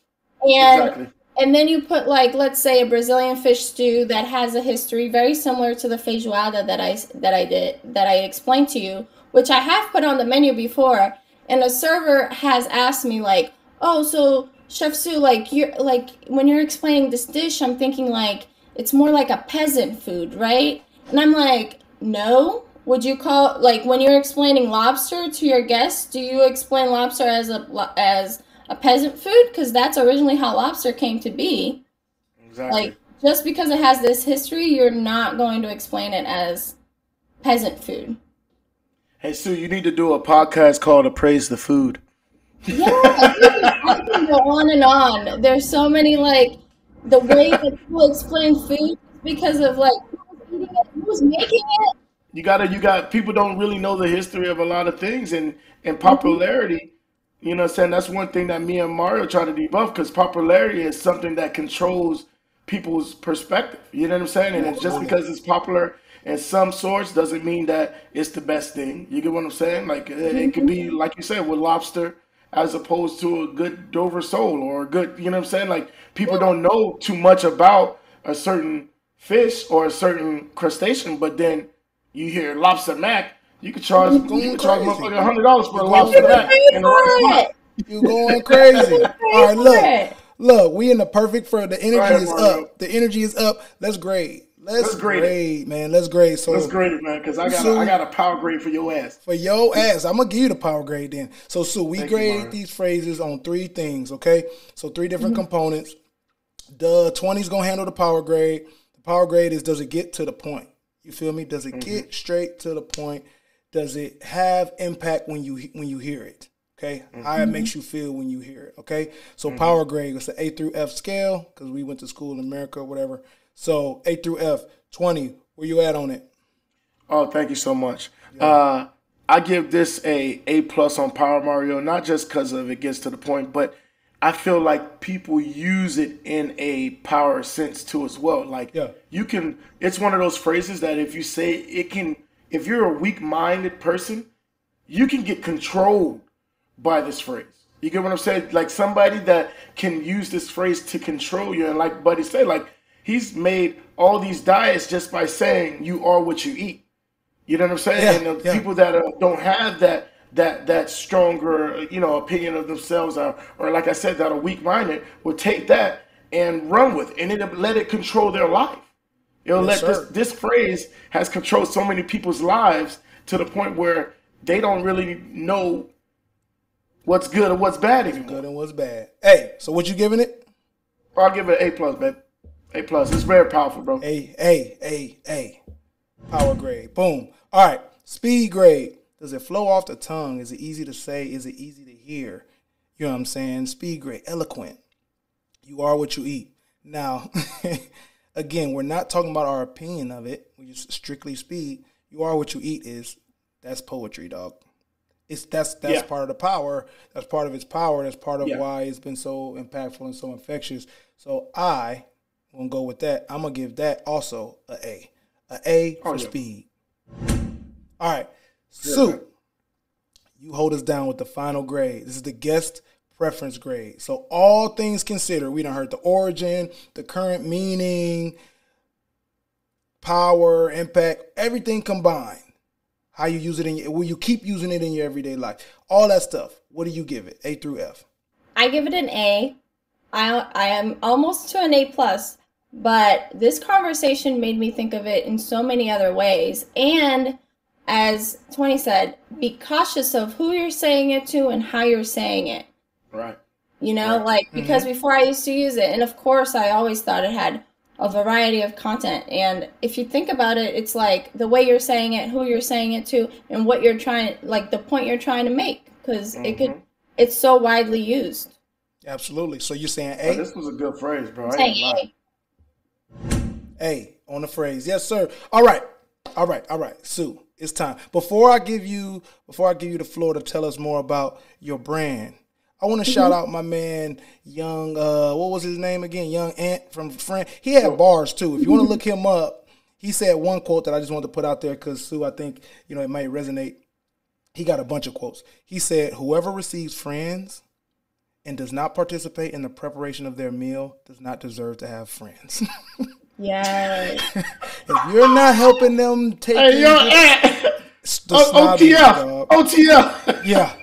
And, exactly. and then you put like, let's say a Brazilian fish stew that has a history very similar to the feijoada that I, that I did, that I explained to you, which I have put on the menu before. And a server has asked me like, oh, so Chef Sue, like you're like when you're explaining this dish, I'm thinking like it's more like a peasant food, right? And I'm like, no, Would you call, like, when you're explaining lobster to your guests, do you explain lobster as a as a peasant food? Because that's originally how lobster came to be. Exactly. Like, just because it has this history, you're not going to explain it as peasant food. Hey, Sue, you need to do a podcast called Appraise the Food. Yeah, I can go on and on. There's so many, like, the way that people explain food because of, like, who's eating it, who's making it. You gotta, you got, people don't really know the history of a lot of things, and, and popularity, you know what I'm saying? That's one thing that me and Mario try to debuff, because popularity is something that controls people's perspective. You know what I'm saying? And it's just because it's popular in some source doesn't mean that it's the best thing. You get what I'm saying? Like, it, it could be, like you said, with lobster, as opposed to a good Dover sole or a good, you know what I'm saying? Like, people don't know too much about a certain fish or a certain crustacean, but then you hear lobster mac, you could charge, you could charge motherfucking hundred dollars for a lobster mac in the right spot. You going crazy? All right, look, look, we in the perfect for the energy right, is Mario. up. The energy is up. Let's grade. Let's, Let's grade, grade it. man. Let's grade. So let's grade it, man, because I got Sue, a, I got a power grade for your ass. For your ass, I'm gonna give you the power grade then. So Sue, we Thank grade you, these phrases on three things, okay? So three different mm-hmm. components. The twenty's gonna handle the power grade. The power grade is, does it get to the point? You feel me? Does it get mm-hmm. straight to the point? Does it have impact when you when you hear it? Okay, mm-hmm. how it makes you feel when you hear it. Okay, so mm-hmm. power grade, it's the A through F scale, because we went to school in America or whatever. So A through F, twenty. Where you at on it? Oh, thank you so much. Yeah. Uh, I give this a A plus on Power Mario, not just because of it gets to the point, but I feel like people use it in a power sense too as well. Like yeah. you can, it's one of those phrases that if you say it can, if you're a weak-minded person, you can get controlled by this phrase. You get what I'm saying? Like somebody that can use this phrase to control you. And like Buddy said, like he's made all these diets just by saying you are what you eat. You know what I'm saying? Yeah, and the yeah. people that are, don't have that, that that stronger, you know, opinion of themselves, or, or like I said, that are weak-minded, will take that and run with it, and it'll let it control their life. It'll yes, let sir. this this phrase has controlled so many people's lives to the point where they don't really know what's good or what's bad anymore. Good and what's bad. Hey, so what you giving it? I'll give it an A plus, babe. A plus. It's very powerful, bro. A, A, A, A. Power grade. Boom. All right. Speed grade. Does it flow off the tongue? Is it easy to say? Is it easy to hear? You know what I'm saying? Speed grade, eloquent. You are what you eat. Now, again, we're not talking about our opinion of it. We just strictly speed. You are what you eat is, that's poetry, dog. It's that's that's yeah. part of the power. That's part of its power. That's part of yeah. why it's been so impactful and so infectious. So I won't go with that. I'm gonna give that also a A, a A for oh, yeah. speed. All right. Sue, you hold us down with the final grade. This is the guest preference grade. So all things considered, we done heard the origin, the current meaning, power, impact, everything combined. How you use it in your, will you keep using it in your everyday life? All that stuff. What do you give it? A through F. I give it an A. I I am almost to an A plus, but this conversation made me think of it in so many other ways. And as Twenty said, be cautious of who you're saying it to and how you're saying it. Right. You know, right. like, because mm-hmm. before I used to use it, and of course I always thought it had a variety of content. And if you think about it, it's like the way you're saying it, who you're saying it to, and what you're trying, like the point you're trying to make, because mm-hmm. it could, it's so widely used. Absolutely. So you're saying A? Oh, this was a good phrase, bro. I ain't lying. A on the phrase. Yes, sir. All right. All right. All right. Sue. It's time. Before I give you, before I give you the floor to tell us more about your brand, I want to mm-hmm. shout out my man, Young. Uh, what was his name again? Young Ant from Friend. He had sure. bars too. If you want to look him up, he said one quote that I just wanted to put out there because Sue, I think you know it might resonate. He got a bunch of quotes. He said, "Whoever receives friends and does not participate in the preparation of their meal does not deserve to have friends." Yes. If you're not helping them take hey, your the, the O T F, O T F. Yeah,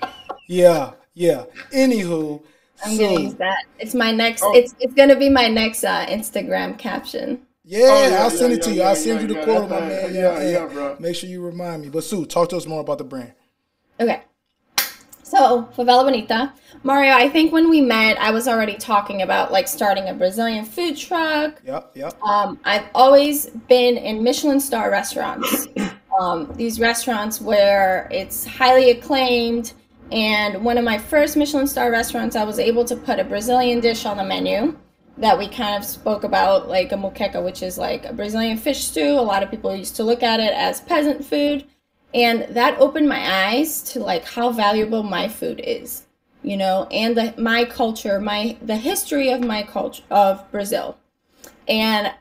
yeah, yeah. Anywho, I'm so, gonna use that. It's my next. Oh. It's it's gonna be my next uh, Instagram caption. Yeah, oh, yeah, I'll send yeah, it to yeah, you. Yeah, I'll send yeah, you the quote, my man. Yeah, yeah, yeah, bro. Make sure you remind me. But Sue, talk to us more about the brand. Okay. So, Favela Bonita. Mario, I think when we met, I was already talking about like starting a Brazilian food truck. Yep, yep. Um, I've always been in Michelin star restaurants. um, these restaurants where it's highly acclaimed. And one of my first Michelin star restaurants, I was able to put a Brazilian dish on the menu that we kind of spoke about, like a moqueca, which is like a Brazilian fish stew. A lot of people used to look at it as peasant food. And that opened my eyes to like how valuable my food is, you know, and the, my culture, my the history of my culture of Brazil. And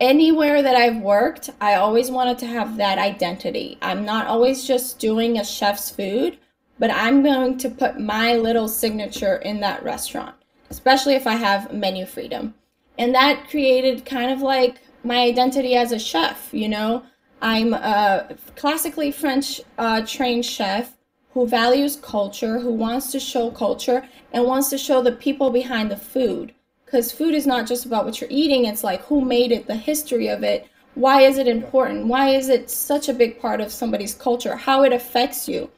anywhere that I've worked, I always wanted to have that identity. I'm not always just doing a chef's food, but I'm going to put my little signature in that restaurant, especially if I have menu freedom. And that created kind of like my identity as a chef, you know. I'm a classically French uh, trained chef who values culture, who wants to show culture and wants to show the people behind the food. Because food is not just about what you're eating. It's like who made it, the history of it. Why is it important? Why is it such a big part of somebody's culture? How it affects you.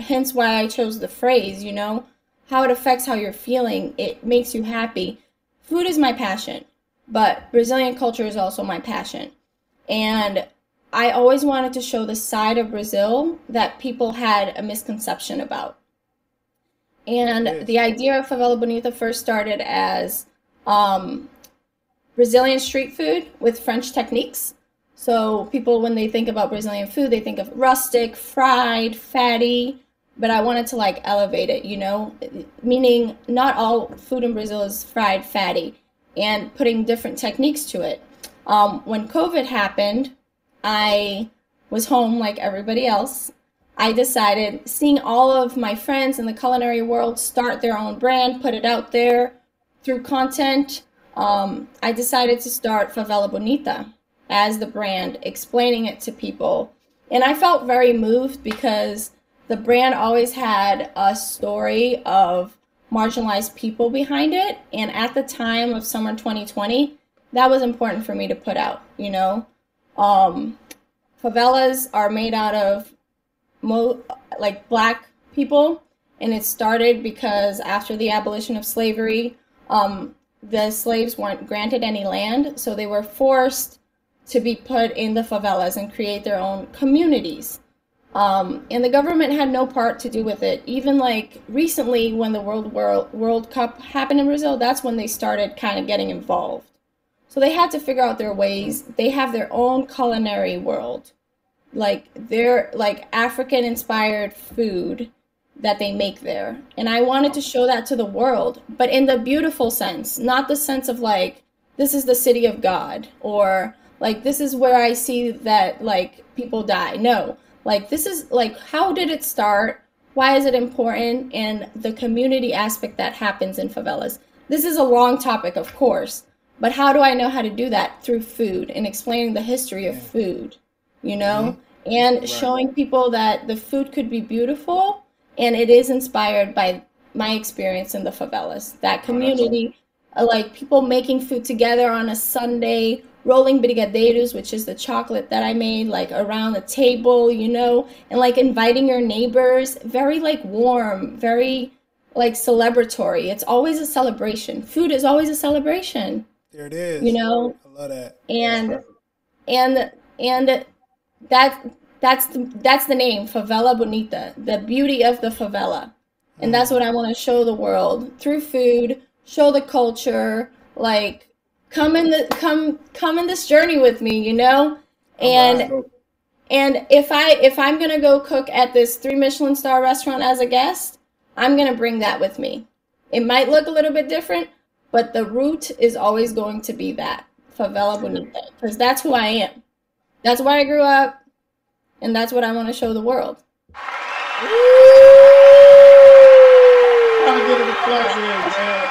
Hence why I chose the phrase, you know, how it affects how you're feeling. It makes you happy. Food is my passion, but Brazilian culture is also my passion. And I always wanted to show the side of Brazil that people had a misconception about. And yes. The idea of Favela Bonita first started as um, Brazilian street food with French techniques. So people, when they think about Brazilian food, they think of rustic, fried, fatty, but I wanted to like elevate it, you know, meaning not all food in Brazil is fried, fatty, and putting different techniques to it. Um, when COVID happened, I was home like everybody else. I decided, seeing all of my friends in the culinary world start their own brand, put it out there through content, um, I decided to start Favela Bonita as the brand, explaining it to people. And I felt very moved because the brand always had a story of marginalized people behind it. And at the time of summer twenty twenty, that was important for me to put out, you know? Um, favelas are made out of mo like black people, and it started because after the abolition of slavery, um, the slaves weren't granted any land, so they were forced to be put in the favelas and create their own communities. Um, and the government had no part to do with it. Even like recently when the World World, World Cup happened in Brazil, that's when they started kind of getting involved. So they had to figure out their ways. They have their own culinary world, like their like African inspired food that they make there. And I wanted to show that to the world, but in the beautiful sense, not the sense of like, this is the city of God, or like, this is where I see that like people die. No, like this is like, how did it start? Why is it important? And the community aspect that happens in favelas. This is a long topic, of course. But how do I know how to do that? Through food and explaining the history of food, you know, mm-hmm. and right. showing people that the food could be beautiful. And it is inspired by my experience in the favelas, that community, oh, that's right. like people making food together on a Sunday, rolling brigadeiros, which is the chocolate that I made, like around the table, you know, and like inviting your neighbors, very like warm, very like celebratory. It's always a celebration. Food is always a celebration. There it is. You know, I love that. And, and, and that, that's, the, that's the name, Favela Bonita, the beauty of the favela. And mm. that's what I want to show the world through food, show the culture, like come in the, come, come in this journey with me, you know? And, oh, and if I, if I'm going to go cook at this three Michelin star restaurant as a guest, I'm going to bring that with me. It might look a little bit different, but the root is always going to be that, Favela Bonita, because that's who I am. That's where I grew up, and that's what I want to show the world.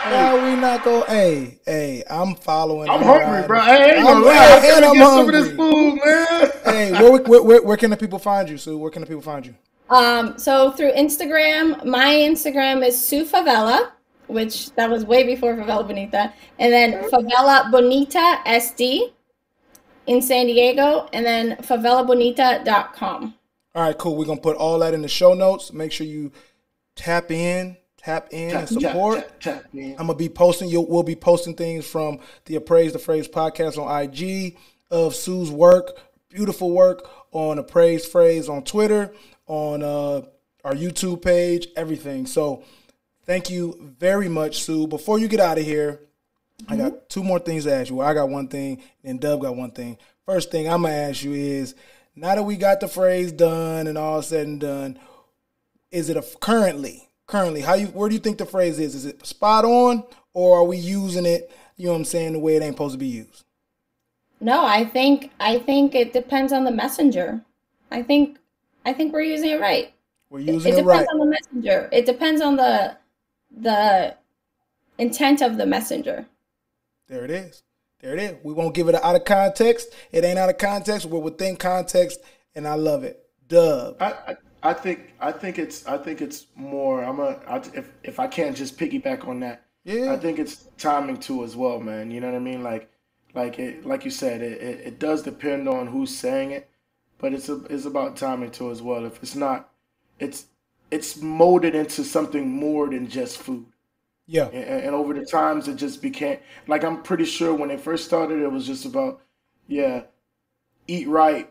Now we not go, hey, hey, I'm following. I'm hungry, bro. Hey, ain't I'm, right, and I'm get hungry. Some of this food, man. Hey, where, where, where, where can the people find you, Sue? Where can the people find you? Um, so through Instagram, my Instagram is Sue Favela, which that was way before Favela Bonita, and then Favela Bonita S D. in San Diego, and then favela bonita dot com. All right, cool. We're going to put all that in the show notes. Make sure you tap in, tap in tap, and support. Tap, tap, tap in. I'm going to be posting, you'll, we'll be posting things from the Appraise the Phrase podcast on I G, of Sue's work, beautiful work, on Appraise Phrase on Twitter, on uh, our YouTube page, everything. So thank you very much, Sue. Before you get out of here, mm-hmm. I got two more things to ask you. I got one thing, and Dub got one thing. First thing I'm going to ask you is, now that we got the phrase done and all said and done, is it a, currently, currently, how you, where do you think the phrase is? Is it spot on, or are we using it, you know what I'm saying, the way it ain't supposed to be used? No, I think I think it depends on the messenger. I think I think we're using it right. We're using it, it right. It depends on the messenger. It depends on the the intent of the messenger. There it is. There it is. We won't give it out of context. It ain't out of context. We're within context, and I love it. Dub. I, I I think I think it's I think it's more. I'm a I, if if I can't just piggyback on that. Yeah. I think it's timing too as well, man. You know what I mean? Like. Like it, like you said, it, it, it does depend on who's saying it, but it's a, it's about timing too as well. If it's not, it's it's molded into something more than just food. Yeah. And, and over the times, it just became like, I'm pretty sure when it first started, it was just about, yeah, eat right,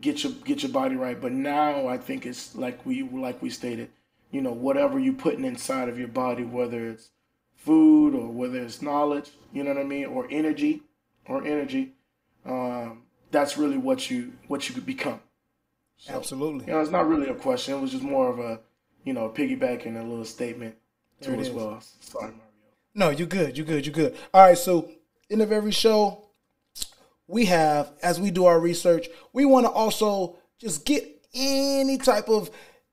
get your get your body right. But now I think it's like we like we stated, you know, whatever you're putting inside of your body, whether it's food or whether it's knowledge, you know what I mean, or energy. Or energy, um, that's really what you what you could become. So, absolutely. You know, it's not really a question. It was just more of a, you know, piggybacking a little statement to it as well. Sorry, Mario. No, you're good. You're good. You're good. All right. So, end of every show, we have, as we do our research, we want to also just get any type of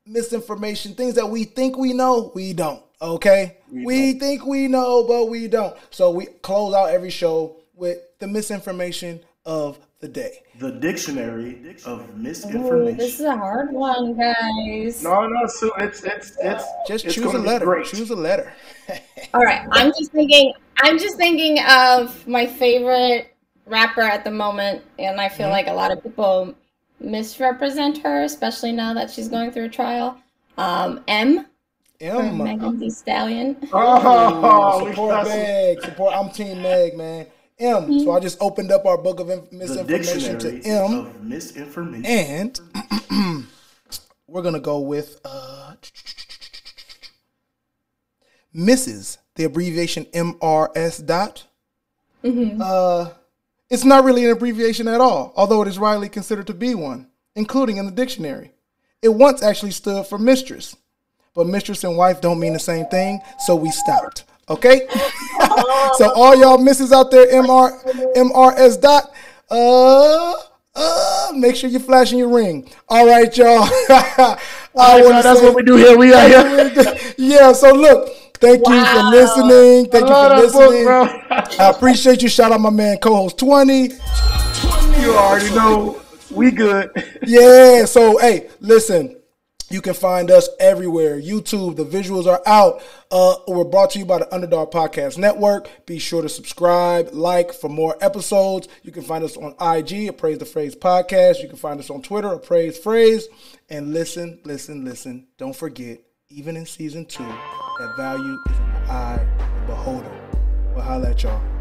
misinformation, things that we think we know, we don't. Okay. We, we don't. think we know, but we don't. So we close out every show with the misinformation of the day. The dictionary of misinformation. Ooh, this is a hard one, guys. No, no, Sue, it's it's it's just it's choose a letter. Choose a letter. All right, I'm just thinking. I'm just thinking of my favorite rapper at the moment, and I feel mm-hmm. like a lot of people misrepresent her, especially now that she's going through a trial. Um, M. M. Megan Thee Stallion. Oh, Ooh, support Meg. Support. I'm Team Meg, man. M. So I just opened up our book of misinformation to M. Of misinformation. And we're going to go with uh, Missus, the abbreviation M R S dot. Mm-hmm. Uh, it's not really an abbreviation at all, although it is widely considered to be one, including in the dictionary. It once actually stood for mistress, but mistress and wife don't mean the same thing, so we stopped. Okay, so all y'all misses out there, M R M R S dot. Uh, uh, make sure you're flashing your ring. All right, y'all. I all right, that's say, what we do here. We are here. Yeah. So look, thank wow. you for listening. Thank I you for listening. Book, I appreciate you. Shout out my man, co-host Twenty. You already know we good. Yeah. So hey, listen. You can find us everywhere. YouTube, the visuals are out. Uh, we're brought to you by the Underdog Podcast Network. Be sure to subscribe, like for more episodes. You can find us on I G, Appraise the Phrase Podcast. You can find us on Twitter, Appraise Phrase. And listen, listen, listen. Don't forget, even in season two, that value is in the eye of the beholder. We'll holler at y'all.